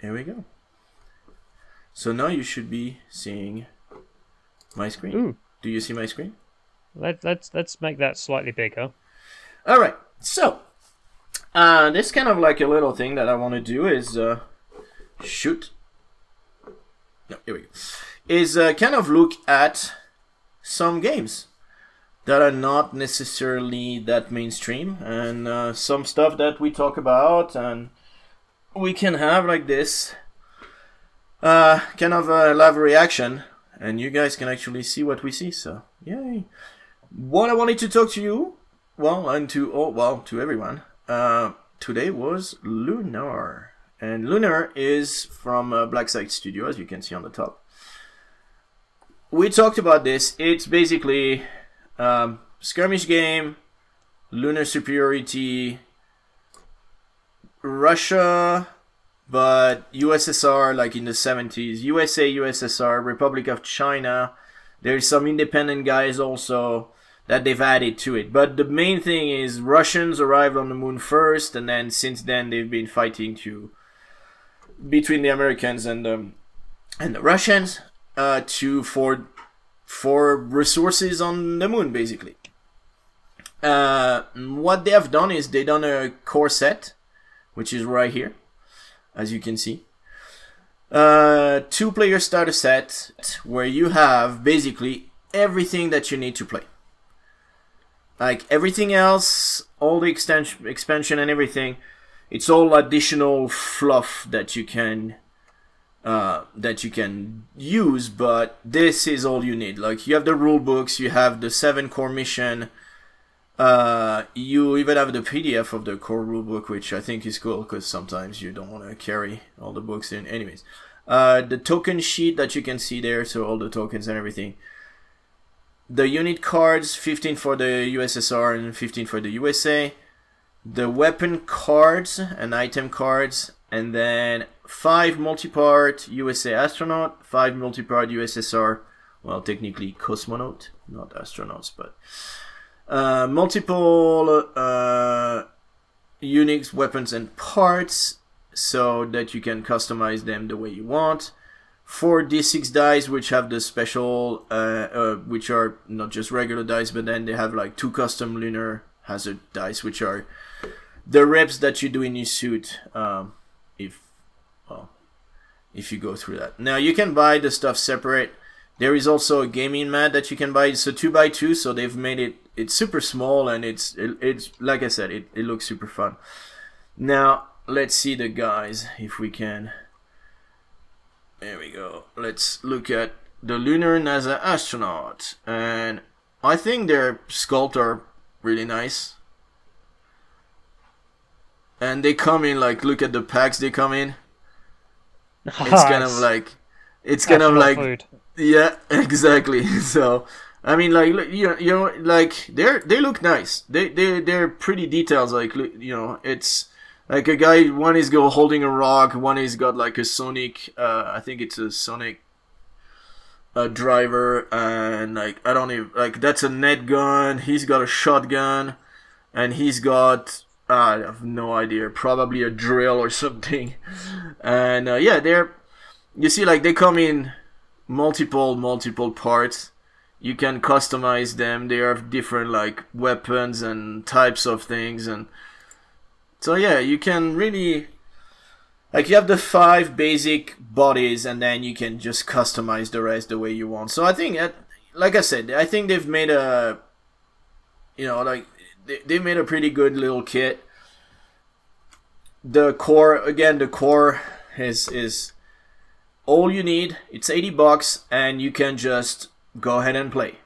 here we go. So now you should be seeing my screen. Ooh. Do you see my screen? Let, let's let's make that slightly bigger. All right. So uh, this kind of like a little thing that I want to do is uh, shoot. No, here we go. Is uh, kind of look at some games that are not necessarily that mainstream, and uh, some stuff that we talk about, and we can have like this. Uh, kind of a live reaction, and you guys can actually see what we see, so yay. What I wanted to talk to you, well, and to oh, well, to everyone, uh, today was Lunar. And Lunar is from uh, Blackside Studio, as you can see on the top. We talked about this. It's basically um, skirmish game, Lunar superiority, Russia, but U S S R, like in the seventies, U S A, U S S R, Republic of China. There's some independent guys also that they've added to it. But the main thing is Russians arrived on the moon first, and then since then they've been fighting to between the Americans and the, and the Russians uh, to for for resources on the moon, basically. Uh, what they have done is they done a core set, which is right here, as you can see. Uh, two-player starter set where you have basically everything that you need to play. Like everything else, all the extension, expansion and everything, it's all additional fluff that you can uh, that you can use, but this is all you need. Like you have the rule books, you have the seven core mission, Uh, you even have the P D F of the core rulebook, which I think is cool because sometimes you don't want to carry all the books in. Anyways, uh, the token sheet that you can see there, so all the tokens and everything. The unit cards, fifteen for the U S S R and fifteen for the U S A. The weapon cards and item cards, and then five multi-part U S A astronaut, five multi-part U S S R, well, technically cosmonaut, not astronauts, but... Uh, multiple uh, units, weapons and parts so that you can customize them the way you want. Four D six dice which have the special uh, uh, which are not just regular dice, but then they have like two custom Lunar hazard dice which are the reps that you do in your suit um, if well, if you go through that. Now you can buy the stuff separate. There is also a gaming mat that you can buy. It's a two by two, so they've made it. It's super small, and it's it, it's like I said, it it looks super fun. Now let's see the guys if we can. There we go. Let's look at the Lunar NASA astronaut, and I think their sculpts are really nice. And they come in like look at the packs they come in. It's kind of like it's kind of like. Food. Yeah, exactly. So, I mean, like you, you know, like they're they look nice. They they they're pretty details. Like you know, it's like a guy. One is go holding a rock. One is got like a Sonic. Uh, I think it's a Sonic. Uh, driver and like I don't even like that's a net gun. He's got a shotgun, and he's got uh, I have no idea. Probably a drill or something. And uh, yeah, they're you see like they come in. multiple multiple parts. You can customize them. They have different like weapons and types of things, and so yeah, you can really like you have the five basic bodies, and then you can just customize the rest the way you want. So I think at, like I said, I think they've made a you know like they, they made a pretty good little kit. the core, again, the core is is all you need. It's eighty bucks and you can just go ahead and play.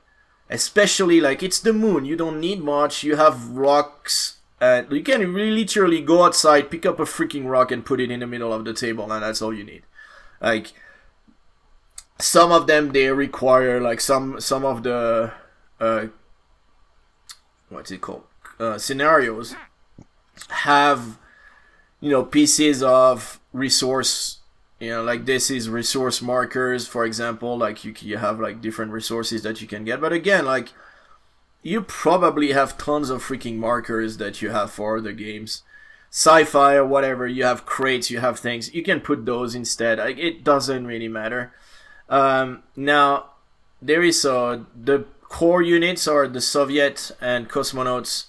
Especially, like, it's the moon, you don't need much, you have rocks, and you can really literally go outside, pick up a freaking rock and put it in the middle of the table, and that's all you need. Like, some of them, they require, like, some some of the uh, what's it called, uh, scenarios have, you know, pieces of resource, you know, like this is resource markers, for example. Like you, you have like different resources that you can get, but again, like, you probably have tons of freaking markers that you have for other games, sci-fi or whatever. You have crates, you have things, you can put those instead. Like, it doesn't really matter. Um, now there is uh, the core units are the Soviet and cosmonauts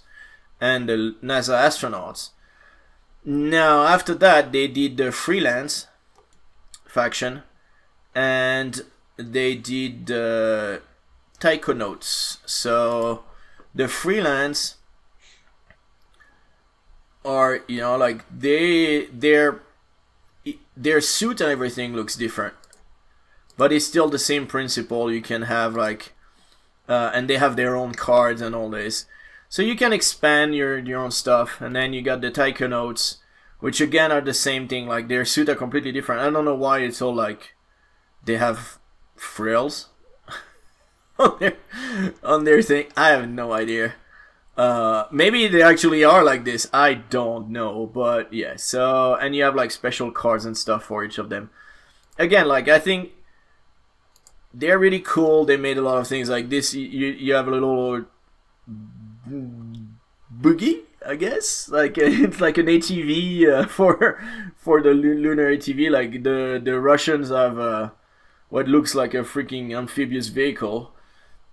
and the NASA astronauts. Now after that they did the freelance faction and they did the uh, Tychonauts. So the freelance are, you know, like they their their suit and everything looks different, but it's still the same principle. You can have like uh, and they have their own cards and all this, so you can expand your your own stuff. And then you got the Tychonauts, which again are the same thing. Like their suit are completely different. I don't know why it's all like they have frills on their on their thing. I have no idea. Uh, maybe they actually are like this. I don't know, but yeah. So, and you have like special cards and stuff for each of them. Again, like, I think they're really cool. They made a lot of things like this. You you have a little boogie, I guess, like it's like an A T V uh, for for the lunar A T V. Like the the Russians have uh, what looks like a freaking amphibious vehicle,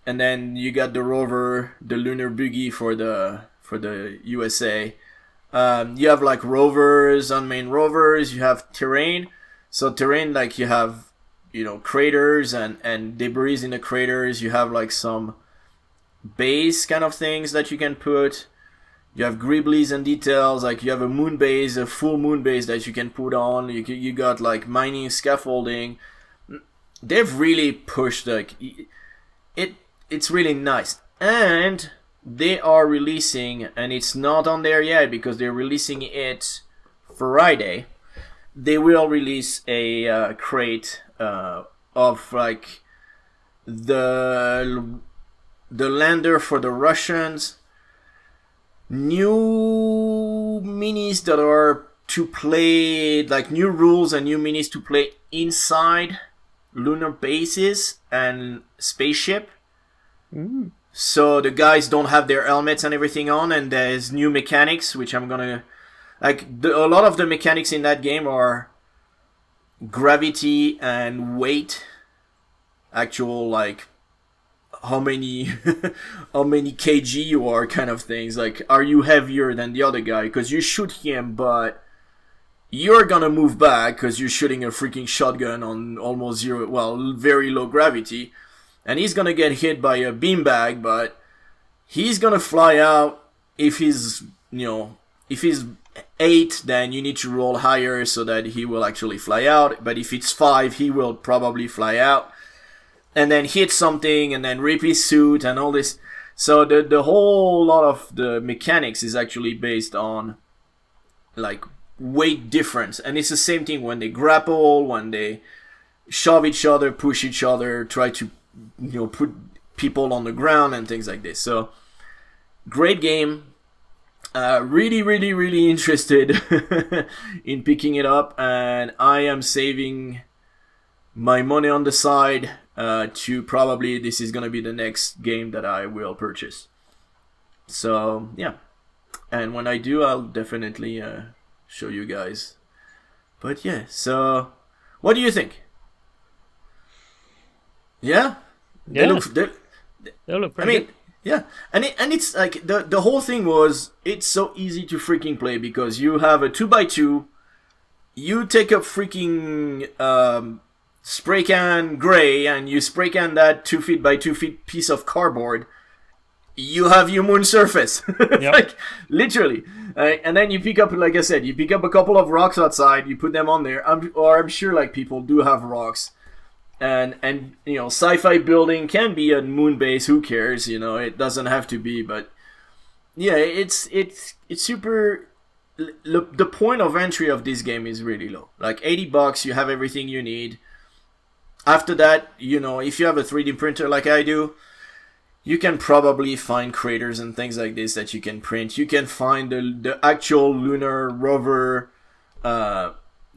and then you got the rover, the lunar boogie for the for the U S A. Um, you have like rovers, unmanned rovers. You have terrain, so terrain like you have, you know, craters and and debris in the craters. You have like some base kind of things that you can put. You have Griblies and details, like you have a moon base, a full moon base that you can put on. You you got like mining, scaffolding. They've really pushed like it. It's really nice, and they are releasing, and it's not on there yet because they're releasing it Friday. They will release a uh, crate uh, of like the the lander for the Russians. New minis that are to play, like new rules and new minis to play inside lunar bases and spaceship. Mm. So the guys don't have their helmets and everything on, and there's new mechanics, which I'm gonna like the, a lot of the mechanics in that game are gravity and weight, actual like how many how many kg you are kind of things. Like, are you heavier than the other guy because you shoot him, but you're gonna move back because you're shooting a freaking shotgun on almost zero, well, very low gravity, and he's gonna get hit by a beanbag, but he's gonna fly out. If he's, you know, if he's eight, then you need to roll higher so that he will actually fly out, but if it's five, he will probably fly out and then hit something and then rip his suit and all this. So the, the whole lot of the mechanics is actually based on like weight difference, and it's the same thing when they grapple, when they shove each other, push each other, try to, you know, put people on the ground and things like this. So great game. Uh, really, really, really interested in picking it up, and I am saving my money on the side uh, to probably, this is going to be the next game that I will purchase. So yeah, and when I do, I'll definitely uh, show you guys. But yeah, so what do you think? Yeah, yeah. They look, they, they, they look pretty I mean, good. Yeah, and it, and it's like the the whole thing was, it's so easy to freaking play because you have a two by two, you take a freaking um. spray can gray and you spray can that two feet by two feet piece of cardboard, you have your moon surface. Yep. Like literally, Right? And then you pick up, like I said, you pick up a couple of rocks outside, you put them on there. I'm, or I'm sure like people do have rocks. And, and you know, sci-fi building can be a moon base, who cares, you know, it doesn't have to be, but yeah, it's, it's, it's super, look, the point of entry of this game is really low. Like eighty bucks, you have everything you need. After that, you know, if you have a three D printer like I do, you can probably find craters and things like this that you can print. You can find the, the actual lunar rover, uh,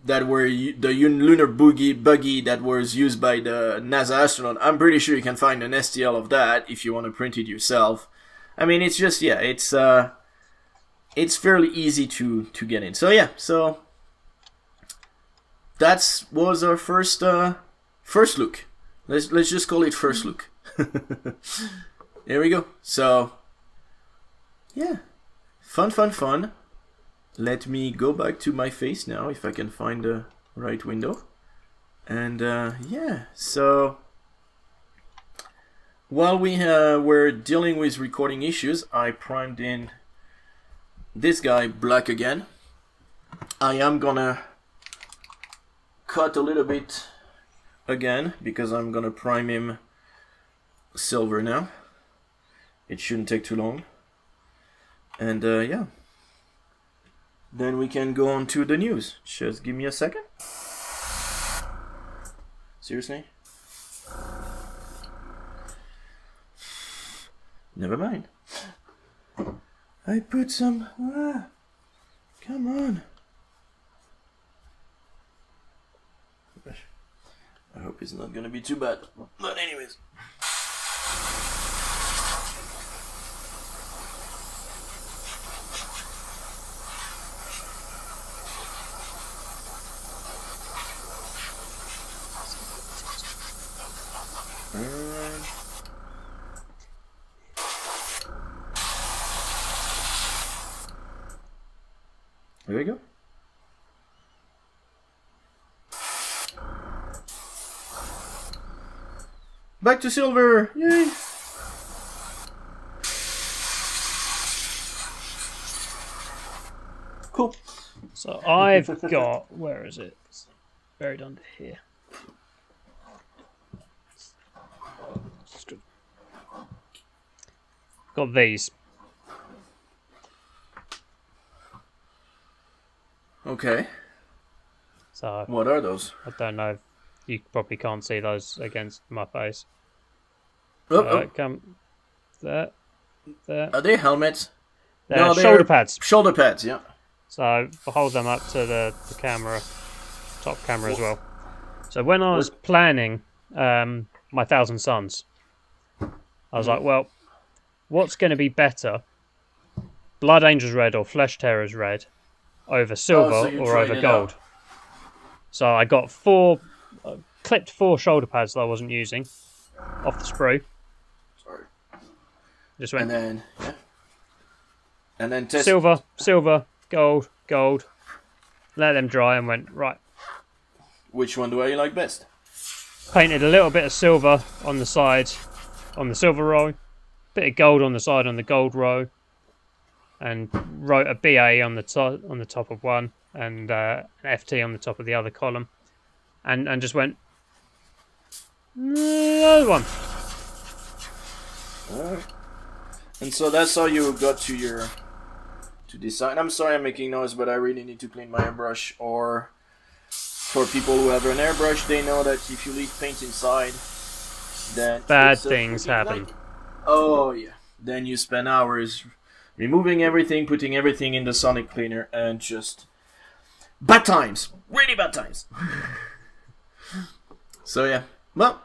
that were the lunar buggy buggy that was used by the NASA astronaut. I'm pretty sure you can find an S T L of that if you want to print it yourself. I mean, it's just, yeah, it's uh, it's fairly easy to to get in. So yeah, so that's was our first uh, first look. Let's let's just call it first look. There we go. So yeah, fun, fun, fun. Let me go back to my face now, if I can find the right window. And uh, yeah, so while we uh, were dealing with recording issues, I primed in this guy black again. I am gonna cut a little bit again, because I'm gonna prime him silver now. It shouldn't take too long. And uh, yeah. Then we can go on to the news. Just give me a second. Seriously? Never mind. I put some... Ah, come on. I hope it's not going to be too bad. But anyways. There we go. Back to silver. Yay. Cool. So I've got, where is it? It's buried under here. Got these. Okay. So what are those? I don't know. You probably can't see those against my face. Oh, uh, oh. Come there, there. Are they helmets? They're no, shoulder pads. Shoulder pads, yeah. So hold them up to the, the camera, top camera as well. So when I was planning um, my Thousand Suns, I was like, well, what's going to be better, Blood Angels Red or Flesh Terrors Red, over silver oh, so or over gold? So I got four, uh, clipped four shoulder pads that I wasn't using off the sprue. Sorry. Just went. And then, yeah. And then test. Silver, silver, gold, gold. Let them dry and went, right. Which one do I like best? Painted a little bit of silver on the side, on the silver roll. Bit of gold on the side on the gold row, and wrote a B A on the top on the top of one, and uh, an F T on the top of the other column, and and just went another one. Uh, and so that's how you got to your to design. I'm sorry I'm making noise, but I really need to clean my airbrush. Or for people who have an airbrush, they know that if you leave paint inside, then bad things happen. Light. Oh yeah. Then you spend hours removing everything, putting everything in the sonic cleaner, and just bad times. Really bad times. So yeah. Well.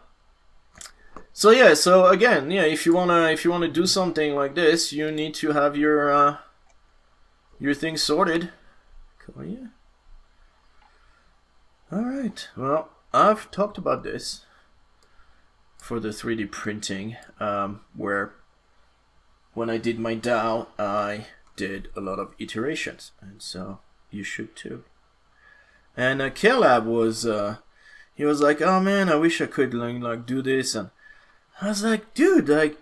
So yeah, so again, yeah, if you wanna if you wanna do something like this, you need to have your uh your thing sorted. Cool, yeah. Alright, well, I've talked about this. For the three D printing, um, where when I did my D A O, I did a lot of iterations, and so you should too. And uh, Caleb was, uh, he was like, "Oh man, I wish I could like, like do this," and I was like, "Dude, like,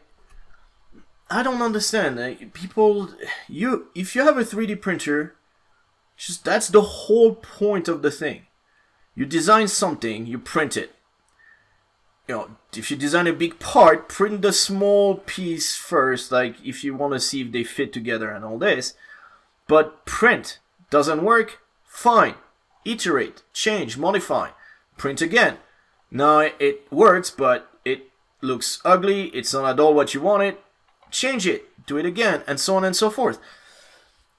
I don't understand. People, you if you have a three D printer, just that's the whole point of the thing. You design something, you print it. You know, if you design a big part, print the small piece first, like if you want to see if they fit together and all this. But print. Doesn't work? Fine. Iterate, change, modify. Print again. Now it works, but it looks ugly. It's not at all what you wanted. Change it, do it again, and so on and so forth.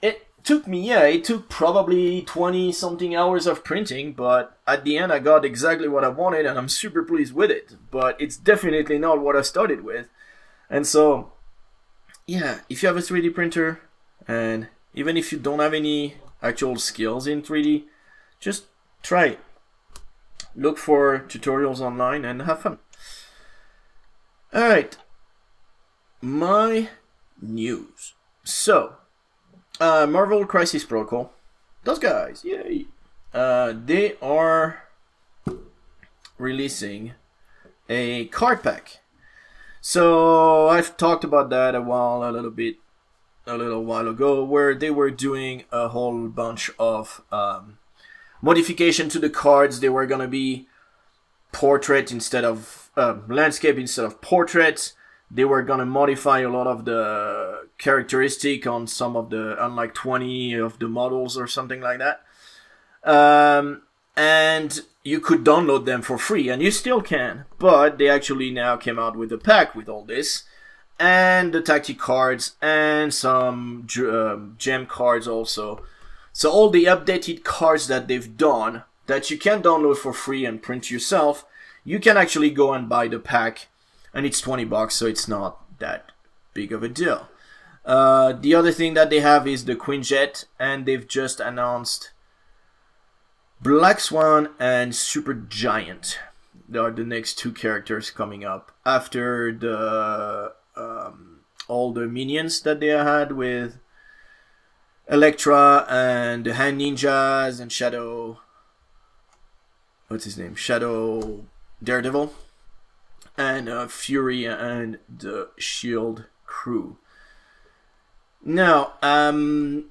It took me, yeah, it took probably twenty something hours of printing, but at the end I got exactly what I wanted and I'm super pleased with it. But it's definitely not what I started with. And so, yeah, if you have a three D printer, and even if you don't have any actual skills in three D, just try it. Look for tutorials online and have fun. All right. My news. So, uh, Marvel Crisis Protocol, those guys, yay! Uh, they are releasing a card pack. So I've talked about that a while, a little bit, a little while ago, where they were doing a whole bunch of um, modification to the cards. They were gonna be portrait instead of uh, landscape instead of portraits. They were gonna modify a lot of the characteristic on some of the, on like twenty of the models or something like that. Um, and you could download them for free, and you still can, but they actually now came out with a pack with all this, and the tactic cards, and some um, gem cards also. So all the updated cards that they've done, that you can download for free and print yourself, you can actually go and buy the pack. And it's twenty bucks, so it's not that big of a deal. Uh, the other thing that they have is the Quinjet, and they've just announced Black Swan and Super Giant. They are the next two characters coming up after the um, all the minions that they had with Elektra and the Hand Ninjas and Shadow. What's his name? Shadow Daredevil. And uh, Fury and the Shield crew. Now, um,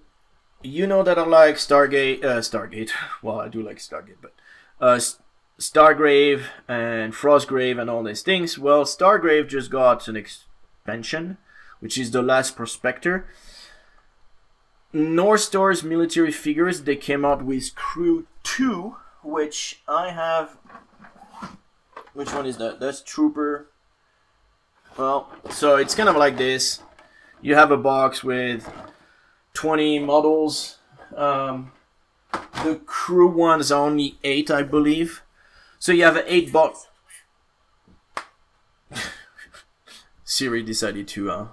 you know that I like Stargate, uh, Stargate. Well, I do like Stargate, but uh, Stargrave and Frostgrave and all these things. Well, Stargrave just got an expansion, which is the Last Prospector. North Star's military figures. They came out with Crew Two, which I have. Which one is that? That's Trooper. Well, so it's kind of like this. You have a box with twenty models. Um, the crew ones are only eight, I believe. So you have an eight box. Siri decided to uh,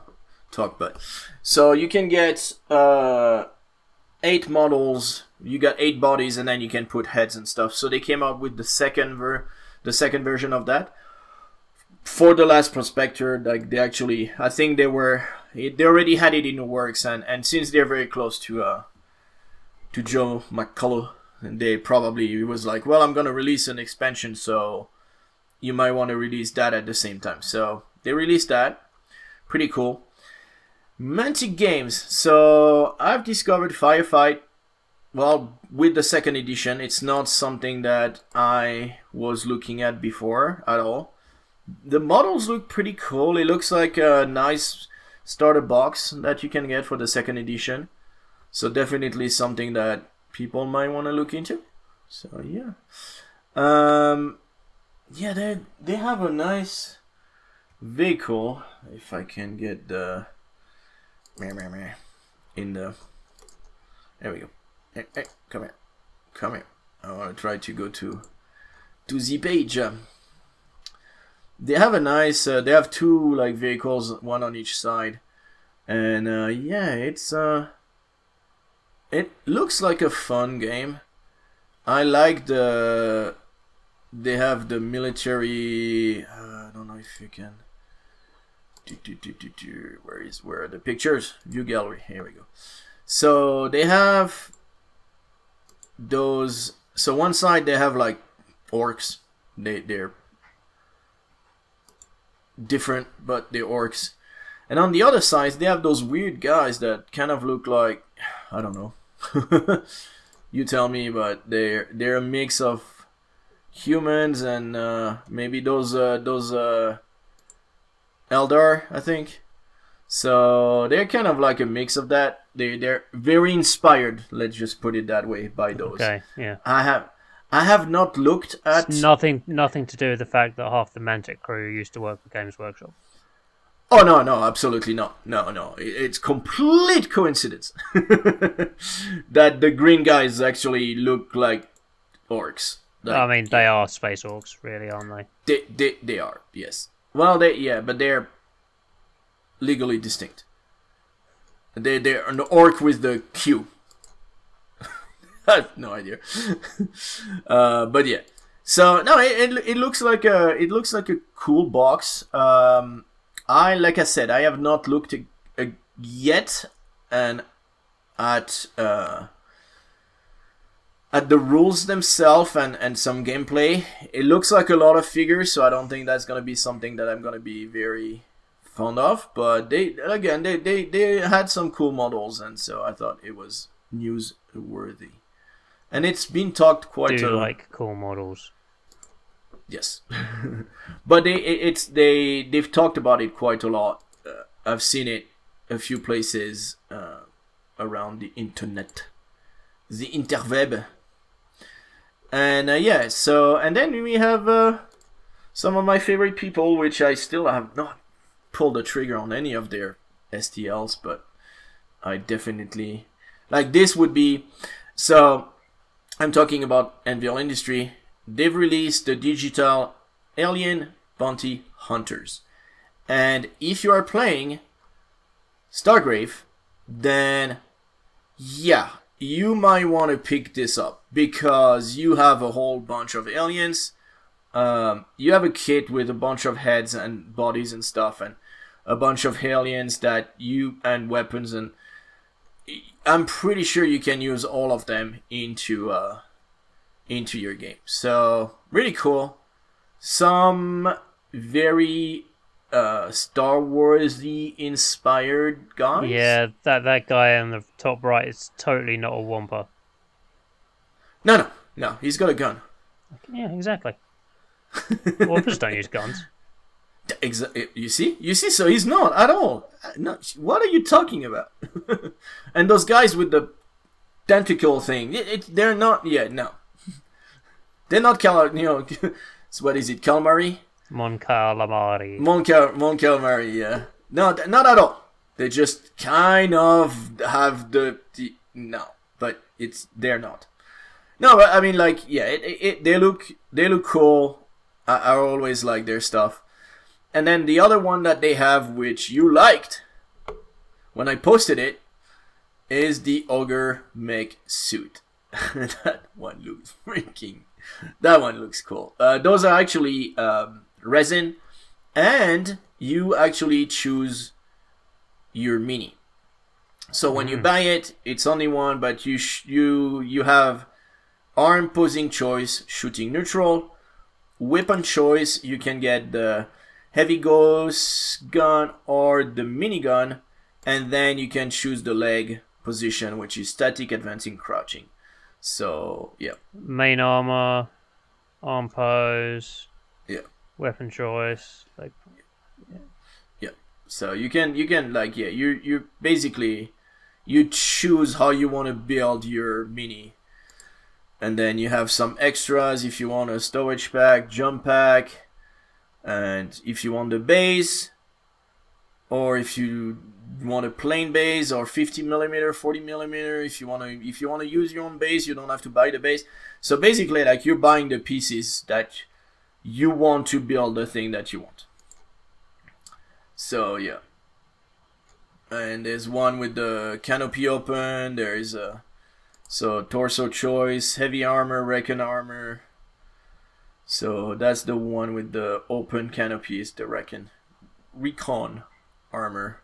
talk, but so you can get uh, eight models. You got eight bodies, and then you can put heads and stuff. So they came out with the second ver. The second version of that for the Last Prospector. Like they actually, I think they were, they already had it in the works, and and since they're very close to uh to Joe McCullough, and they probably it was like, well, I'm gonna release an expansion, so you might want to release that at the same time. So they released that. Pretty cool. Mantic Games. So I've discovered Firefight. Well, with the second edition, it's not something that I was looking at before at all. The models look pretty cool. It looks like a nice starter box that you can get for the second edition. So definitely something that people might want to look into. So yeah. Um, yeah, they, they have a nice vehicle. If I can get the... In the... There we go. Hey, hey, come here, come here. I want to try to go to to the page. They have a nice. Uh, they have two like vehicles, one on each side, and uh, yeah, it's. Uh, it looks like a fun game. I like the. They have the military. Uh, I don't know if you can. Do, do, do, do, do. Where is where are the pictures? View gallery. Here we go. So they have. Those so one side they have like orcs, they they're different, but they're orcs, And on the other side, they have those weird guys that kind of look like, I don't know. You tell me, but they're they're a mix of humans and uh, maybe those uh, those uh, Eldar, I think. So they're kind of like a mix of that. They they're very inspired. Let's just put it that way by those. Okay. Yeah. I have. I have not looked at... It's nothing nothing to do with the fact that half the Mantic crew used to work for Games Workshop. Oh, no, no, absolutely not. No, no, it's complete coincidence that the green guys actually look like orcs. Like, I mean, they are space orcs, really, aren't they? They, they, they are, yes. Well, they, yeah, but they're legally distinct. They, they're an orc with the Q. I have no idea, uh, but yeah. So no, it, it it looks like a it looks like a cool box. Um, I like I said, I have not looked a, a, yet, and at uh, at the rules themselves and and some gameplay. It looks like a lot of figures, so I don't think that's gonna be something that I'm gonna be very fond of. But they again, they they they had some cool models, and so I thought it was newsworthy. And it's been talked quite a lot. Do you like cool models? Yes, but they it's they they've talked about it quite a lot. Uh, I've seen it a few places uh, around the internet, the interweb, and uh, yeah. So and then we have uh, some of my favorite people, which I still have not pulled the trigger on any of their S T Ls, but I definitely like this would be so. I'm talking about Anvil Industry. They've released the digital Alien Bounty Hunters. And if you are playing Stargrave, then yeah, you might want to pick this up because you have a whole bunch of aliens. Um, you have a kit with a bunch of heads and bodies and stuff and a bunch of aliens that you and weapons and I'm pretty sure you can use all of them into uh, into your game. So really cool. Some very uh, Star Wars-y inspired guys. Yeah, that that guy on the top right is totally not a Wampa. No, no, no. He's got a gun. Yeah, exactly. Wampas don't use guns. Exactly. You see, you see. So he's not at all. No, what are you talking about? And those guys with the tentacle thing—they're not. Yeah, no, they're not. Cal you know, so what is it? Calamari. Mon calamari. Mon, cal Mon calamari. Yeah. No, not at all. They just kind of have the, the no, but it's they're not. No, but I mean, like, yeah, it, it, it, they look they look cool. I, I always like their stuff. And then the other one that they have, which you liked when I posted it, is the Ogre Mech Suit. That one looks freaking... That one looks cool. Uh, those are actually um, resin, and you actually choose your mini. So when mm. you buy it, it's only one, but you sh you you have arm posing choice, shooting neutral, weapon choice. You can get the heavy ghost gun or the minigun, and then you can choose the leg position, which is static, advancing, crouching. So yeah, main armor, arm pose, yeah, weapon choice, like yeah, yeah. So you can you can like yeah you you basically you choose how you want to build your mini, and then you have some extras if you want a storage pack, jump pack. And if you want the base, or if you want a plain base, or fifty millimeter, forty millimeter, if you want to, if you want to use your own base, you don't have to buy the base. So basically, like you're buying the pieces that you want to build the thing that you want. So yeah. And there's one with the canopy open. There is a so torso choice, heavy armor, recon armor. So that's the one with the open canopy is the Recon, Recon armor.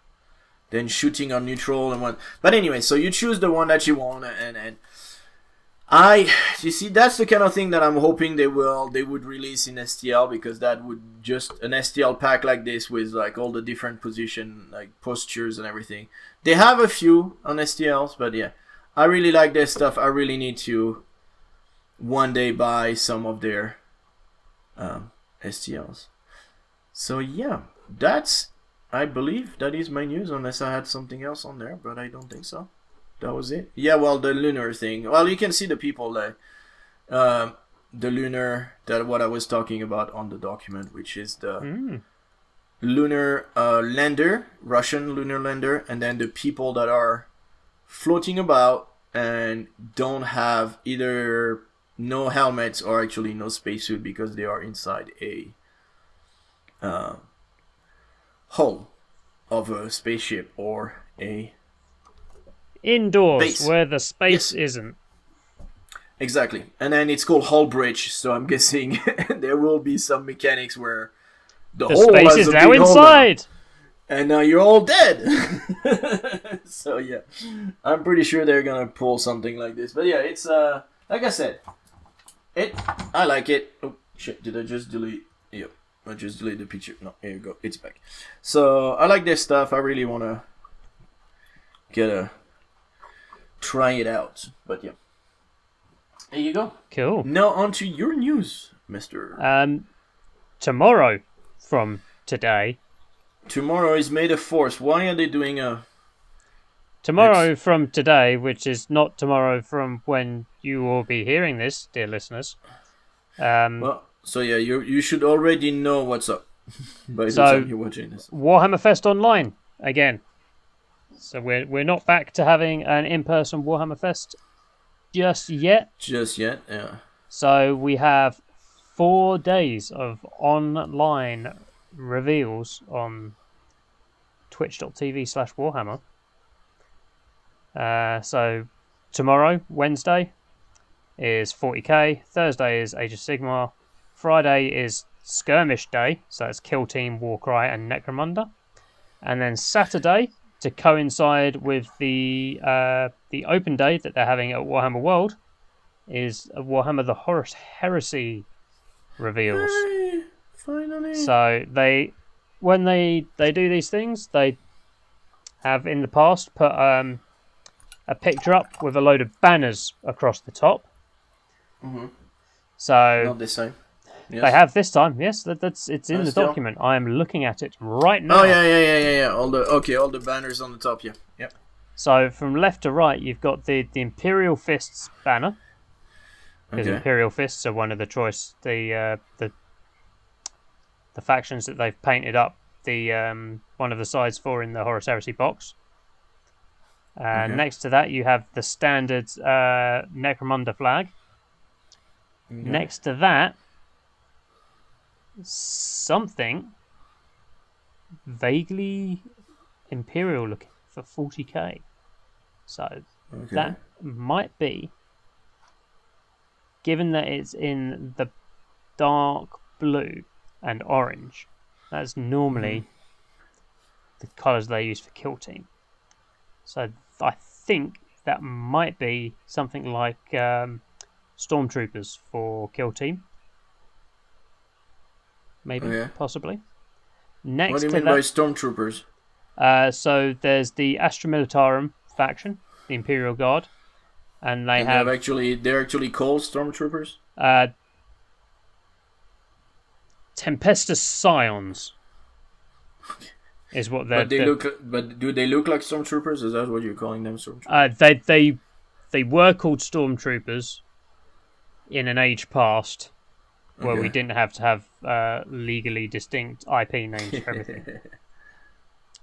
Then shooting on neutral and one. But anyway, so you choose the one that you want, and and I you see, that's the kind of thing that I'm hoping they will they would release in S T L, because that would just an S T L pack like this with like all the different position, like postures and everything. They have a few on S T Ls, but yeah, I really like their stuff. I really need to one day buy some of their um, S T Ls. So yeah, that's, I believe that is my news, unless I had something else on there, but I don't think so. That was it. Yeah, well, the lunar thing. Well, you can see the people that uh, the lunar, that what I was talking about on the document, which is the mm. lunar uh, lander, Russian lunar lander, and then the people that are floating about and don't have either no helmets or actually no spacesuit because they are inside a uh, hull of a spaceship or a indoors base, where the space yes. isn't. Exactly. And then it's called hull bridge, so I'm guessing there will be some mechanics where the, the hull space is now inside now, and now you're all dead. So yeah, I'm pretty sure they're gonna pull something like this. But yeah, it's uh like I said, it I like it. Oh shit, did I just delete? Yep, I just deleted the picture. No, here you go, it's back. So I like this stuff. I really wanna get a try it out, but yeah, there you go. Cool. Now on to your news, Mister Um, tomorrow from today. Tomorrow is May the fourth. Why are they doing a tomorrow it's... from today, which is not tomorrow from when you will be hearing this, dear listeners. Um, well, so yeah, you you should already know what's up by so, the time you're watching this. Warhammer Fest Online again. So we're, we're not back to having an in-person Warhammer Fest just yet. Just yet, yeah. So we have four days of online reveals on twitch.tv slash Warhammer. Uh, so tomorrow, Wednesday, is forty K. Thursday is Age of Sigmar. Friday is Skirmish Day. So that's Kill Team, Warcry, and Necromunda. And then Saturday, to coincide with the uh, the open day that they're having at Warhammer World, is Warhammer the Horus Heresy reveals. Hey, finally. So they, when they they do these things, they have in the past put um, a picture up with a load of banners across the top. Mm-hmm. So not this time. Yes. They have this time, yes. That, that's it's in uh, the still? document. I am looking at it right now. Oh yeah, yeah, yeah, yeah, yeah. All the okay, all the banners on the top, yeah, yep. So from left to right, you've got the, the Imperial Fists banner, because okay. Imperial Fists are one of the choice the uh, the the factions that they've painted up the um, one of the sides for in the Horus Heresy box. Uh, okay. Next to that, you have the standard uh, Necromunda flag. Okay. Next to that, something vaguely imperial looking for forty K, so okay. that might be, given that it's in the dark blue and orange, that's normally mm. the colours they use for Kill Team, so I think that might be something like um, Stormtroopers for Kill Team. Maybe, okay. possibly. Next what do you to mean that, by Stormtroopers? Uh, so there's the Astra Militarum faction, the Imperial Guard, and they and have actually they're actually called Stormtroopers. Uh, Tempestus Scions is what they're. But they they're, look, but do they look like Stormtroopers? Is that what you're calling them? Stormtroopers? Uh, they they they were called Stormtroopers in an age past. Where okay. we didn't have to have uh, legally distinct I P names for everything.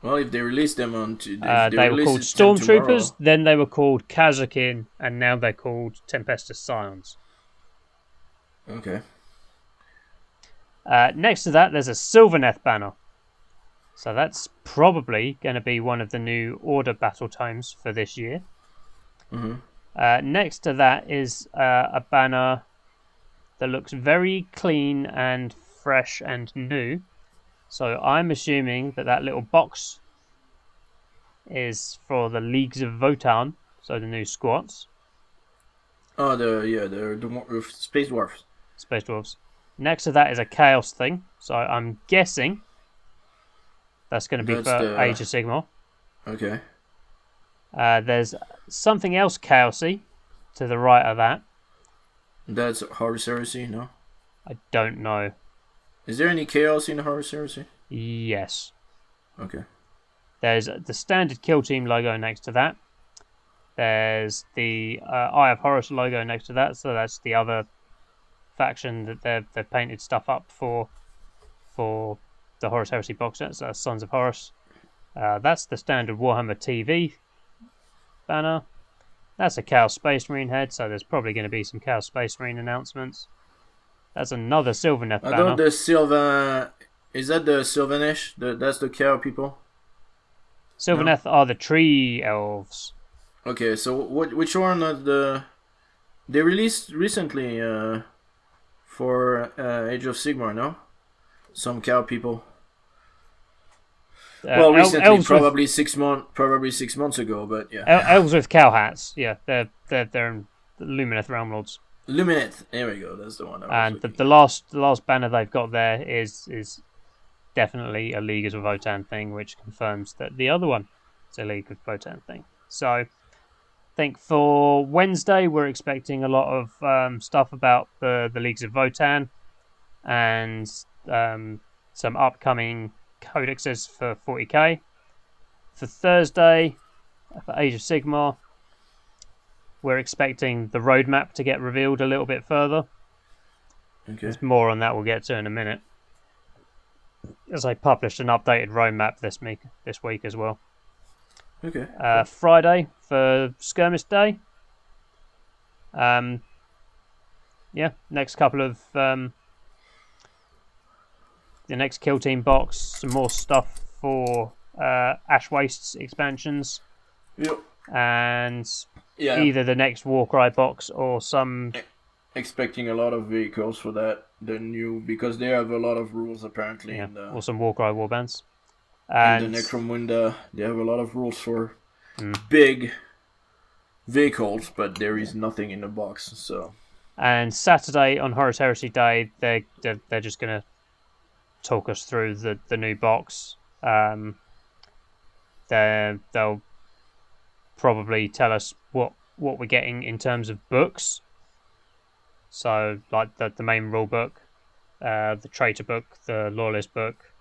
Well, if they released them on... To, uh, they, they were called Stormtroopers, then they were called Kazakin, and now they're called Tempestus Scions. Okay. Uh, next to that, there's a Sylvaneth banner. So that's probably going to be one of the new Order battle tomes for this year. Mm-hmm. uh, next to that is uh, a banner that looks very clean and fresh and new. So I'm assuming that that little box is for the Leagues of Votan, so the new squads. Oh, the yeah, the, the Space Dwarfs. Space Dwarfs. Next to that is a Chaos thing, so I'm guessing that's going to be that's for the... Age of Sigmar. Okay. Uh, there's something else chaosy to the right of that. That's Horus Heresy, no? I don't know. Is there any chaos in Horus Heresy? Yes. Okay. There's the standard Kill Team logo next to that. There's the uh, Eye of Horus logo next to that, so that's the other faction that they've, they've painted stuff up for for the Horus Heresy box set, so that's Sons of Horus. Uh, that's the standard Warhammer T V banner. That's a Chaos Space Marine head, so there's probably going to be some Chaos Space Marine announcements. That's another Sylvaneth banner. I thought the Sylvan... Is that the Sylvanesh? The, that's the cow people? Sylvaneth no? are the tree elves. Okay, so what? Which one are the... They released recently uh, for uh, Age of Sigmar, no? Some cow people. Uh, well, recently, probably, with, six month, probably six months ago, but yeah. Elves with cow hats, yeah. They're, they're, they're in the Lumineth Realm Lords. Lumineth, there we go, that's the one. I and the, the last the last banner they've got there is is definitely a Leaguers of Votann thing, which confirms that the other one is a League of Votann thing. So I think for Wednesday, we're expecting a lot of um, stuff about the, the Leaguers of Votann and um, some upcoming codexes for forty K. For Thursday, for Age of Sigmar, we're expecting the roadmap to get revealed a little bit further. Okay. There's more on that we'll get to in a minute. As I published an updated roadmap this week, this week as well. Okay. Uh, Friday for Skirmish Day. Um. Yeah, next couple of um. The next Kill Team box, some more stuff for uh, Ash Waste's expansions. Yep. And. Yeah. Either the next Warcry box or some... Expecting a lot of vehicles for that, the new, because they have a lot of rules apparently. Yeah. In the... Or some Warcry warbands. And, and the Necromunda, they have a lot of rules for mm. big vehicles, but there is nothing in the box, so... And Saturday on Horus Heresy Day, they're, they're, they're just going to talk us through the, the new box. Um, they'll probably tell us what what we're getting in terms of books, so like the, the main rule book, uh the traitor book, the lawless book,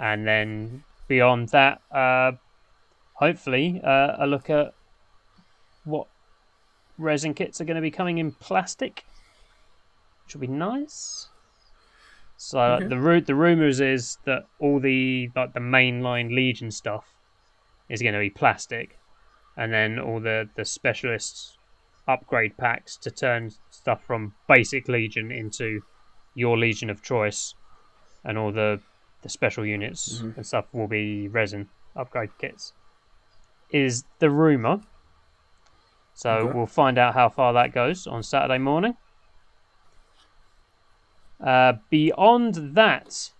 and then beyond that uh hopefully uh, a look at what resin kits are going to be coming in plastic, which will be nice. So okay. the root the rumors is that all the like the mainline Legion stuff is going to be plastic. And then all the, the specialist upgrade packs to turn stuff from basic Legion into your Legion of choice. And all the, the special units mm-hmm. and stuff will be resin upgrade kits. Is the rumour. So okay. we'll find out how far that goes on Saturday morning. Uh, beyond that,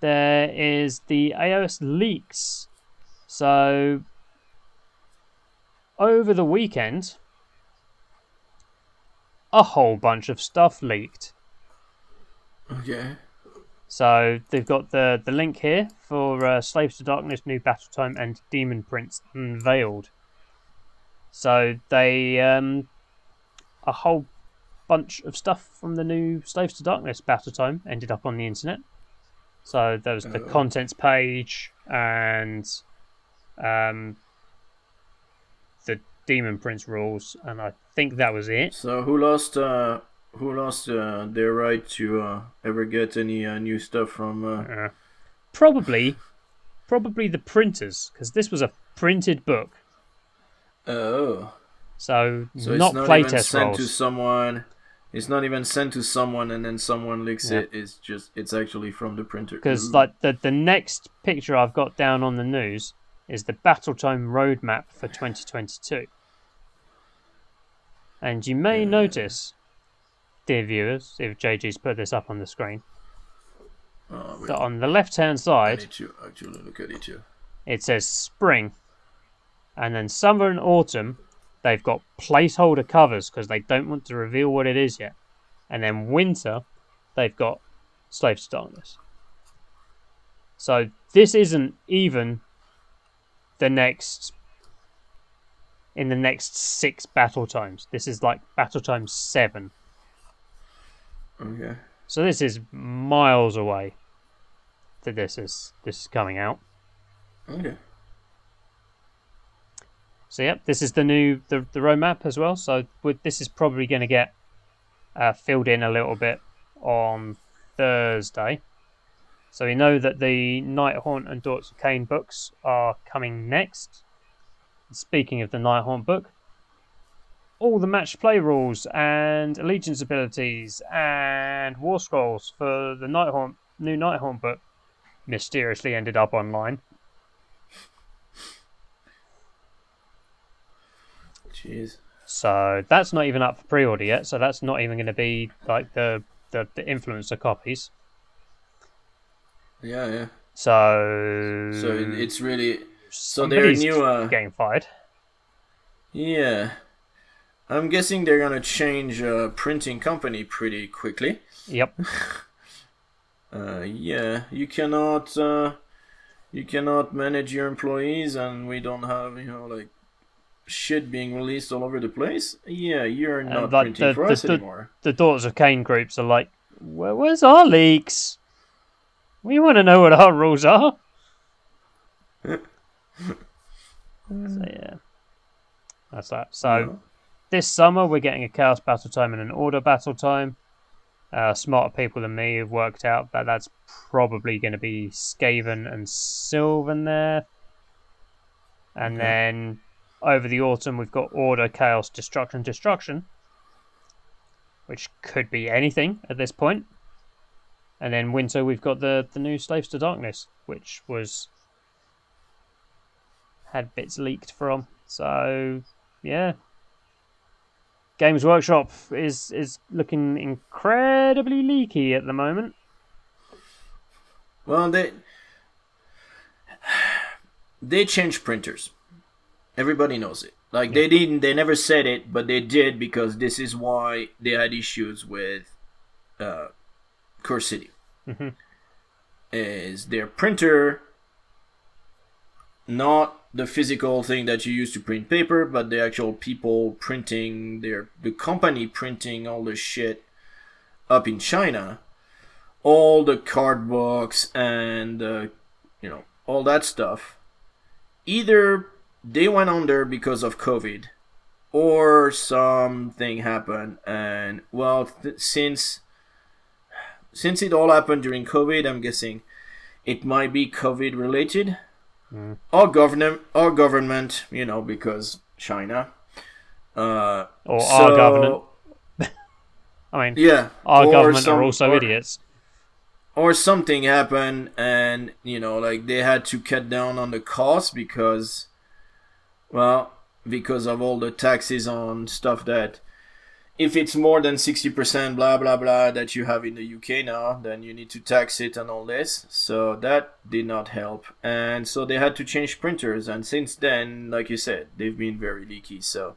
there is the A O S leaks. So... Over the weekend, a whole bunch of stuff leaked. Okay. So they've got the, the link here for uh, Slaves to Darkness, New Battle Tome, and Demon Prince Unveiled. So they um, a whole bunch of stuff from the new Slaves to Darkness Battle Tome ended up on the internet. So there was the oh. contents page and. Um, Demon Prince rules, and I think that was it. So who lost uh, who lost uh, their right to uh, ever get any uh, new stuff from... Uh... Uh, probably probably the printers, because this was a printed book. Oh. So, so not, not playtest rolls. To someone, it's not even sent to someone and then someone leaks yeah. it. It's just it's actually from the printer. Because like the, the next picture I've got down on the news is the Battle Tome Roadmap for twenty twenty-two. And you may yeah. notice, dear viewers, if J G's put this up on the screen, oh, wait. that on the left-hand side, I need to actually look at it, here. It says spring, and then summer and autumn They've got placeholder covers because they don't want to reveal what it is yet. And then winter, they've got Slaves to Darkness. So this isn't even the next, in the next six battle times. This is like battle time seven. Okay. So this is miles away that this is this is coming out. Okay. So yep, this is the new the the roadmap as well. So with, this is probably going to get uh, filled in a little bit on Thursday. So we know that the Nighthaunt and Daughters of Cain books are coming next. Speaking of the Nighthaunt book, all the match play rules and allegiance abilities and war scrolls for the Nighthaunt, new Nighthaunt book mysteriously ended up online. Jeez. So that's not even up for pre-order yet. So that's not even going to be like the, the the influencer copies. Yeah, yeah. So so it's really so they're new uh, getting fired. Yeah. I'm guessing they're going to change uh, printing company pretty quickly. Yep. uh, yeah, you cannot uh, you cannot manage your employees, and we don't have, you know, like shit being released all over the place. Yeah, you're not and, like, printing the, for the, us the, anymore. The Daughters of Cain groups are like, where, where's our leaks? We want to know what our rules are. So yeah, that's that. So. Yeah. This summer, we're getting a Chaos Battle Time and an Order Battle Time. Uh, smarter people than me have worked out that that's probably going to be Skaven and Sylvan there. And okay. Then over the autumn, we've got Order, Chaos, Destruction, Destruction, which could be anything at this point. And then winter, we've got the, the new Slaves to Darkness, which was had bits leaked from. So, yeah. Games Workshop is is looking incredibly leaky at the moment. Well, they they changed printers. Everybody knows it. Like yeah. they didn't, they never said it, but they did because this is why they had issues with uh, Corsity. Mm-hmm. Is their printer not the physical thing that you use to print paper, but the actual people printing their the company printing all the shit up in China, all the card books and uh, you know, all that stuff. Either they went under because of COVID, or something happened. And well, th since since it all happened during COVID, I'm guessing it might be COVID related. Mm. Or government, or government, you know, because China. Uh, or so, our government. I mean, yeah, our government some, are also or, idiots. Or something happened, and you know, like they had to cut down on the cost because, well, because of all the taxes on stuff that, if it's more than sixty percent, blah blah blah, that you have in the U K now, then you need to tax it and all this. So that did not help, and so they had to change printers. And since then, like you said, they've been very leaky. So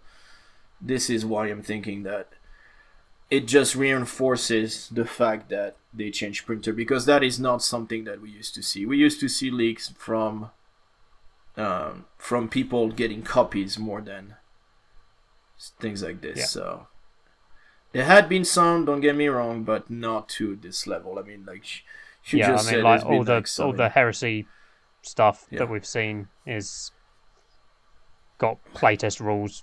this is why I'm thinking that it just reinforces the fact that they changed printer, because that is not something that we used to see. We used to see leaks from um, from people getting copies more than things like this. Yeah. So. There had been some, don't get me wrong, but not to this level. I mean, like you yeah, just I mean, said, like all the like all the heresy stuff yeah. that we've seen is got playtest rules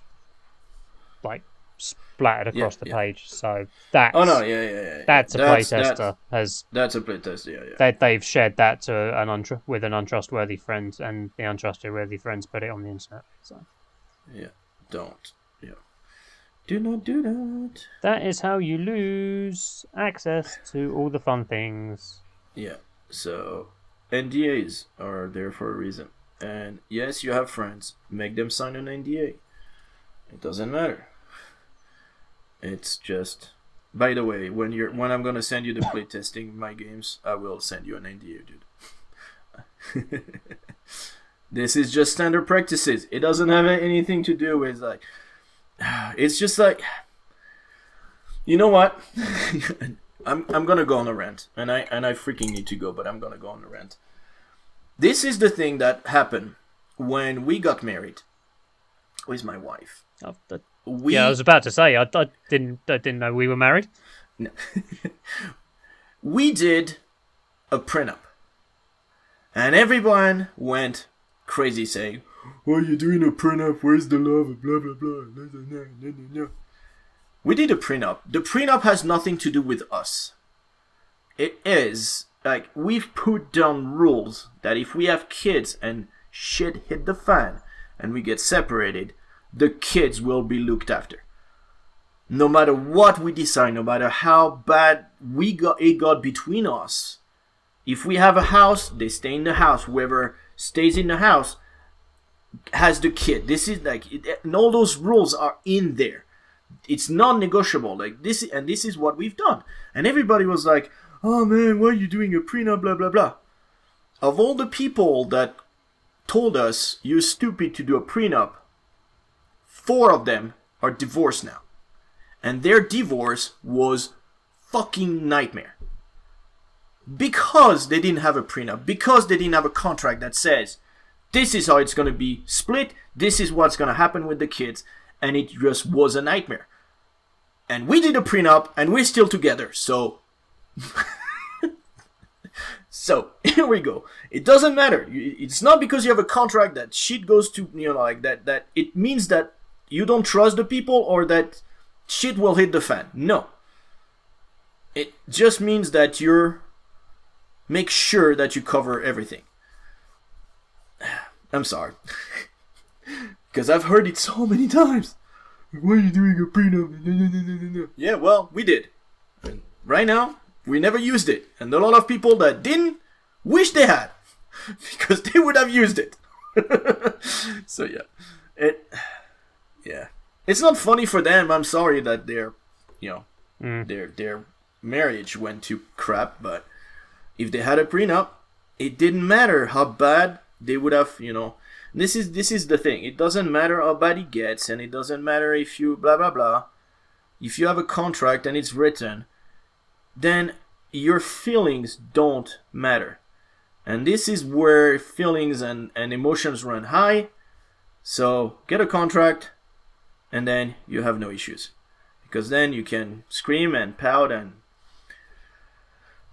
like splattered across yeah, the yeah. page. So that's oh no, yeah, yeah, yeah. That's a playtester has that's a playtester. Yeah, yeah. They, they've shared that to an untru with an untrustworthy friend, and the untrustworthy friends put it on the internet. So yeah, don't yeah. Do not do that. That is how you lose access to all the fun things. Yeah, so N D As are there for a reason. And yes, you have friends. Make them sign an N D A. It doesn't matter. It's just... By the way, when you're when I'm going to send you the playtesting my games, I will send you an N D A, dude. This is just standard practices. It doesn't have anything to do with like... it's just like, you know what? I'm I'm gonna go on a rant, and I and I freaking need to go, but I'm gonna go on a rant. This is the thing that happened when we got married with my wife. Oh, that, we, yeah, I was about to say I, I didn't I didn't know we were married. No. We did a prenup, and everyone went crazy saying, "Oh, you're doing a prenup? Where's the love?" Blah blah blah. Blah, blah, blah, blah. We did a prenup. The prenup has nothing to do with us. It is, like, we've put down rules that if we have kids and shit hit the fan and we get separated, the kids will be looked after. No matter what we decide, no matter how bad we got, it got between us, if we have a house, they stay in the house. Whoever stays in the house has the kid. This is, like, it, and all those rules are in there. It's non-negotiable, like this, and this is what we've done. And everybody was like, "Oh man, why are you doing a prenup?" Blah blah blah. Of all the people that told us you're stupid to do a prenup, four of them are divorced now, and their divorce was fucking nightmare because they didn't have a prenup, because they didn't have a contract that says this is how it's going to be split, this is what's going to happen with the kids. And it just was a nightmare. And we did a prenup, and we're still together. So, so here we go. It doesn't matter. It's not because you have a contract that shit goes to, you know, like that. That it means that you don't trust the people or that shit will hit the fan. No. It just means that you're make sure that you cover everything. I'm sorry. Because I've heard it so many times. Why are you doing a prenup? Yeah, well, we did. And right now, we never used it. And a lot of people that didn't wish they had. Because they would have used it. So, yeah. It, yeah. It's not funny for them. I'm sorry that their, you know, mm. their, their marriage went to crap. But if they had a prenup, it didn't matter how bad they would have, you know. This is this is the thing. It doesn't matter how bad it gets, and it doesn't matter if you blah blah blah. If you have a contract and it's written, then your feelings don't matter. And this is where feelings and, and emotions run high. So get a contract, and then you have no issues. Because then you can scream and pout and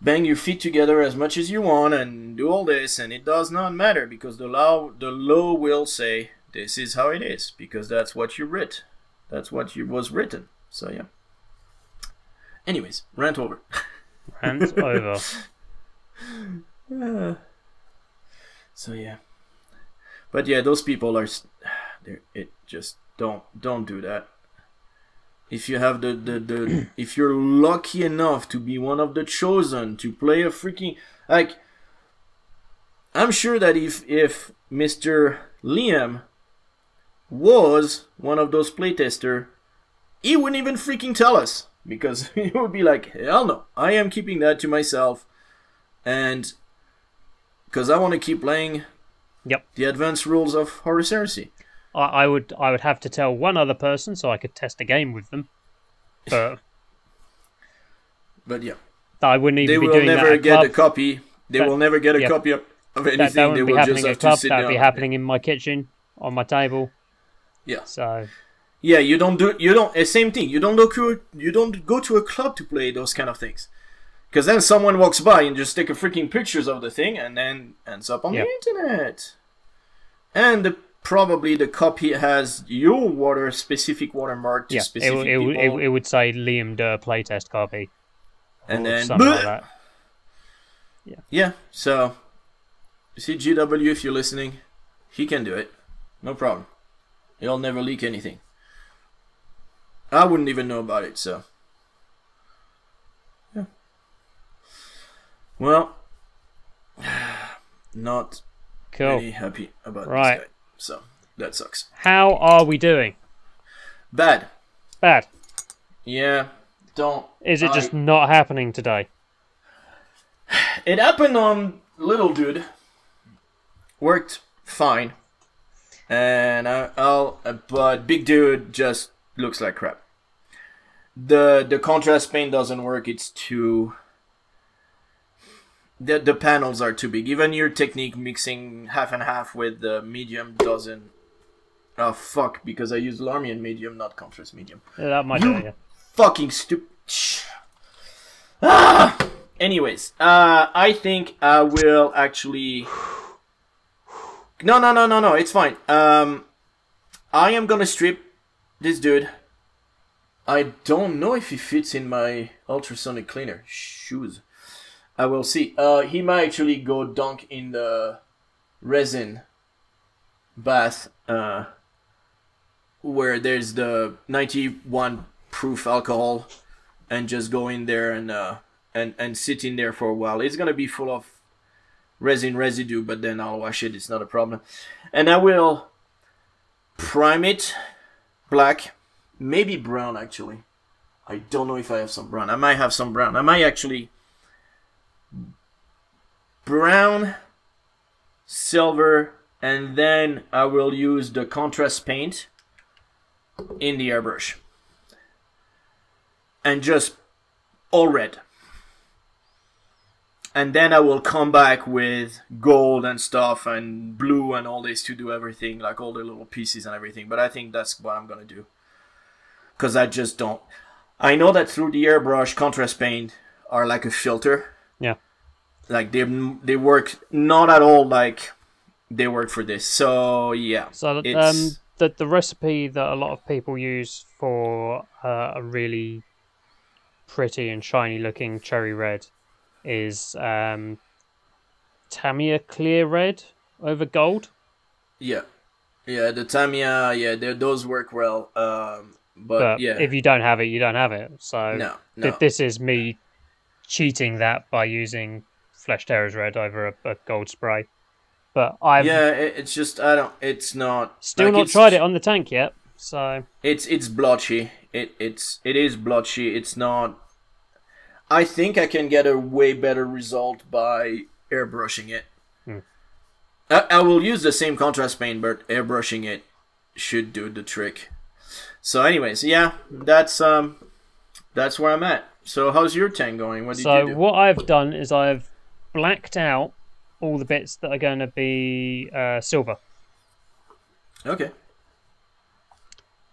bang your feet together as much as you want and do all this, and it does not matter because the law the law will say this is how it is because that's what you writ. That's what you was written. So yeah. Anyways, rant over. Rant over. Uh, so yeah. But yeah, those people are they're it just don't don't do that. If you have the, the, the if you're lucky enough to be one of the chosen to play a freaking, like, I'm sure that if if Mister Liam was one of those playtesters, he wouldn't even freaking tell us because he would be like, hell no, I am keeping that to myself, and because I want to keep playing. Yep. The advanced rules of Horus Heresy. I would I would have to tell one other person so I could test a game with them, but but yeah, I wouldn't even. They will be doing never that at get club. a copy. They that, will never get a yeah. copy of, of anything. That, that wouldn't they be will happening just have to sit That would be happening in my kitchen on my table. Yeah. So yeah, you don't do you don't same thing. You don't go to you don't go to a club to play those kind of things, because then someone walks by and just take a freaking pictures of the thing and then ends up on yep. the internet, and the. Probably the copy has your water specific watermark to yeah, specific it, it, people. It, it would say Liam Durr playtest copy, and or then something like that. Yeah, yeah. So, you see G W, if you're listening, he can do it, no problem. He'll never leak anything. I wouldn't even know about it. So, yeah. Well, not cool. Really happy about right. this guy. So, that sucks. How are we doing? Bad. Bad. Yeah, don't... Is it I... just not happening today? It happened on Little Dude. Worked fine. And I, I'll... But Big Dude just looks like crap. The the contrast paint doesn't work. It's too... The, the panels are too big. Even your technique mixing half and half with the medium doesn't... Oh, fuck, because I used Larmian medium, not contrast medium. Yeah, that might you fucking stupid... Ah! Anyways, uh, I think I will actually... No, no, no, no, no, it's fine. Um, I am gonna strip this dude. I don't know if he fits in my ultrasonic cleaner. Shoes. I will see. Uh, he might actually go dunk in the resin bath uh, where there's the ninety-one proof alcohol and just go in there and uh, and and sit in there for a while. It's gonna be full of resin residue, but then I'll wash it. It's not a problem. And I will prime it black, maybe brown actually. I don't know if I have some brown. I might have some brown. I might actually... brown, silver, and then I will use the contrast paint in the airbrush and just all red, and then I will come back with gold and stuff and blue and all this to do everything, like all the little pieces and everything. But I think that's what I'm gonna do, because I just don't... I know that through the airbrush contrast paint are like a filter. Yeah. Like, they they work not at all like they work for this. So, yeah. So, um, the, the recipe that a lot of people use for uh, a really pretty and shiny-looking cherry red is um, Tamiya clear red over gold. Yeah. Yeah, the Tamiya, yeah, those work well. Um, but, but, yeah. If you don't have it, you don't have it. So, no, no. Th this is me cheating that by using... Flesh Terror's Red over a, a gold spray, but I've yeah, it, it's just I don't. It's not still like, not tried it on the tank yet, so it's it's blotchy. It it's it is blotchy. It's not. I think I can get a way better result by airbrushing it. Hmm. I, I will use the same contrast paint, but airbrushing it should do the trick. So, anyways, yeah, that's um, that's where I'm at. So, how's your tank going? What did so you do? So, what I've done is I've blacked out all the bits that are going to be uh, silver. Okay.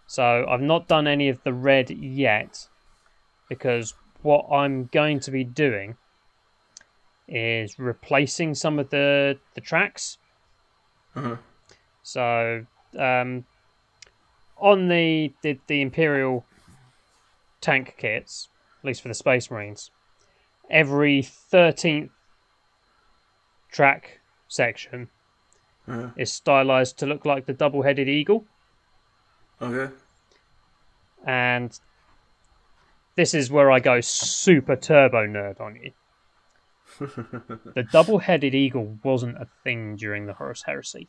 So I've not done any of the red yet, because what I'm going to be doing is replacing some of the the tracks. Mm-hmm. So um, on the, the the Imperial tank kits, at least for the Space Marines, every thirteenth track section uh-huh. is stylized to look like the double-headed eagle. Okay. And this is where I go super turbo nerd on you. The double-headed eagle wasn't a thing during the Horus Heresy.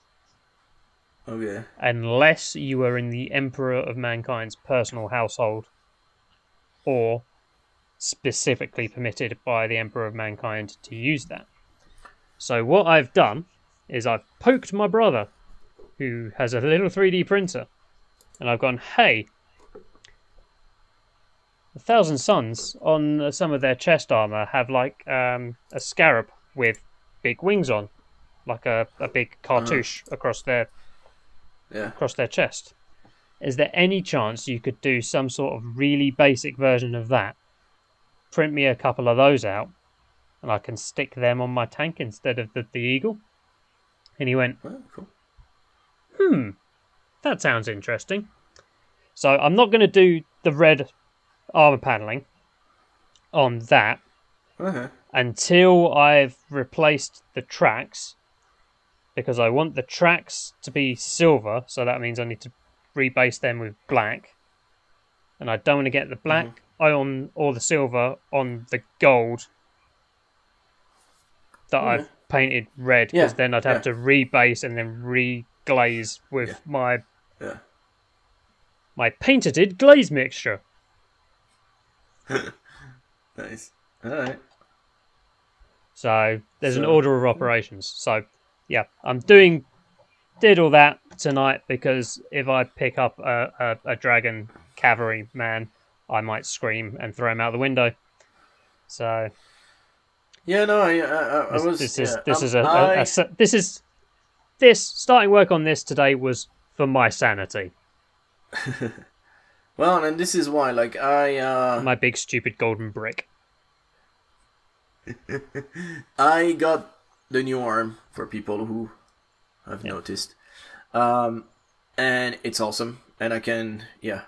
Okay. Unless you were in the Emperor of Mankind's personal household, or specifically permitted by the Emperor of Mankind to use that. So what I've done is I've poked my brother, who has a little three D printer, and I've gone, hey, the Thousand Suns on some of their chest armor have like um, a scarab with big wings on, like a, a big cartouche uh-huh. across their yeah. across their chest. Is there any chance you could do some sort of really basic version of that? Print me a couple of those out, and I can stick them on my tank instead of the, the eagle. And he went, oh, cool. hmm, that sounds interesting. So I'm not going to do the red armor paneling on that uh-huh. until I've replaced the tracks, because I want the tracks to be silver, so that means I need to rebase them with black. And I don't want to get the black mm-hmm. on or the silver on the gold that mm-hmm. I've painted red, because yeah. then I'd have yeah. to rebase and then reglaze with yeah. my yeah. my painted glaze mixture. Nice. All right. So there's so, an order of operations. So yeah, I'm doing did all that tonight, because if I pick up a, a, a dragon cavalry man, I might scream and throw him out the window. So, yeah, no, I, I, I was. This is yeah, this um, is a, I... a, a this is this starting work on this today was for my sanity. Well, and this is why, like, I uh... my big stupid golden brick. I got the new arm for people who have yeah. noticed, um, and it's awesome. And I can, yeah,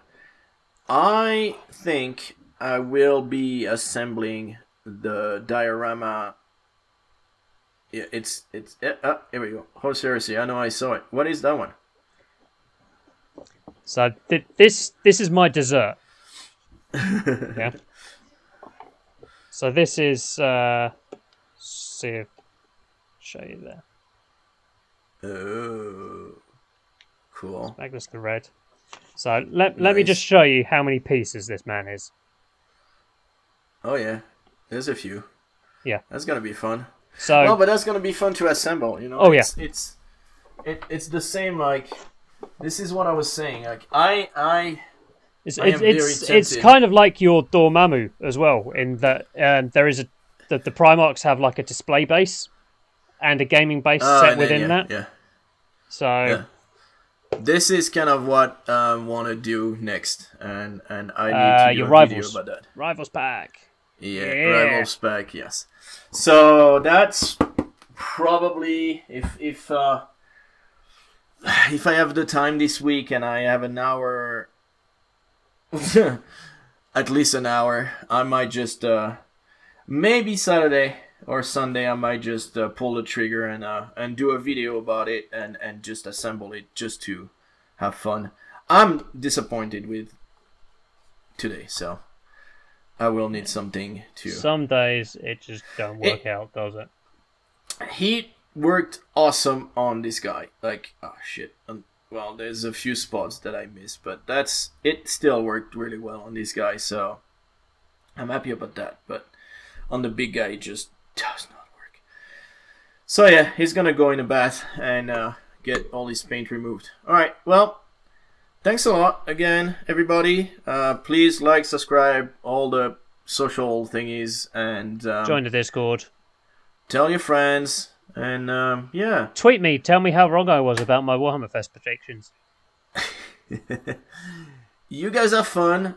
I think I will be assembling the diorama. Yeah, it's it's uh, oh, here we go. Horus Heresy. I know I saw it. What is that one? So th this this is my dessert. Yeah. So this is uh, see if I'll show you there. Oh, cool. Magnus the Red. So let nice. let me just show you how many pieces this man is. Oh yeah, there's a few. Yeah, that's gonna be fun. So no, but that's gonna be fun to assemble. You know. Oh it's, yeah. It's it, it's the same like. This is what I was saying. Like I, I, it's I it's it's, it's kind of like your Dormammu as well, in that um, there is a that the Primarchs have like a display base and a gaming base uh, set within then, yeah, that. Yeah. So yeah. This is kind of what I um, want to do next, and and I need uh, to do your a rivals. Video about that. Rivals pack. Yeah, yeah, rivals pack. Yes. So that's probably if if. Uh, If I have the time this week and I have an hour, at least an hour, I might just, uh, maybe Saturday or Sunday, I might just uh, pull the trigger and uh, and do a video about it and, and just assemble it just to have fun. I'm disappointed with today, so I will need something to... Some days it just don't work it, out, does it? He... worked awesome on this guy. Like, oh shit. Um, well, there's a few spots that I missed, but that's it. Still worked really well on this guy, so I'm happy about that. But on the big guy, it just does not work. So yeah, he's gonna go in a bath and uh, get all his paint removed. All right. Well, thanks a lot again, everybody. Uh, please like, subscribe, all the social thingies, and um, join the Discord. Tell your friends. And, um, yeah. Tweet me. Tell me how wrong I was about my Warhammer Fest predictions. You guys have fun.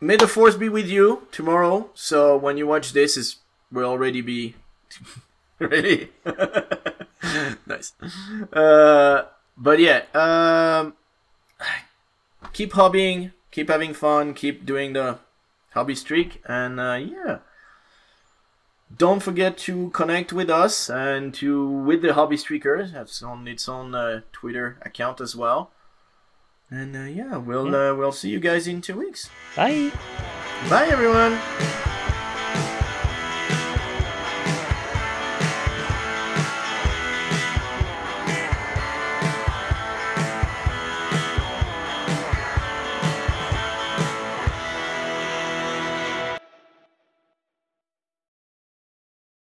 May the force be with you tomorrow. So when you watch this, it will already be ready. Nice. Uh, but, yeah. Um, keep hobbying. Keep having fun. Keep doing the hobby streak. And, uh, yeah. Don't forget to connect with us and to with the Hobby Streakers. That's on its own uh, Twitter account as well. And uh, yeah, we'll yeah. Uh, we'll see you guys in two weeks. Bye. Bye, everyone.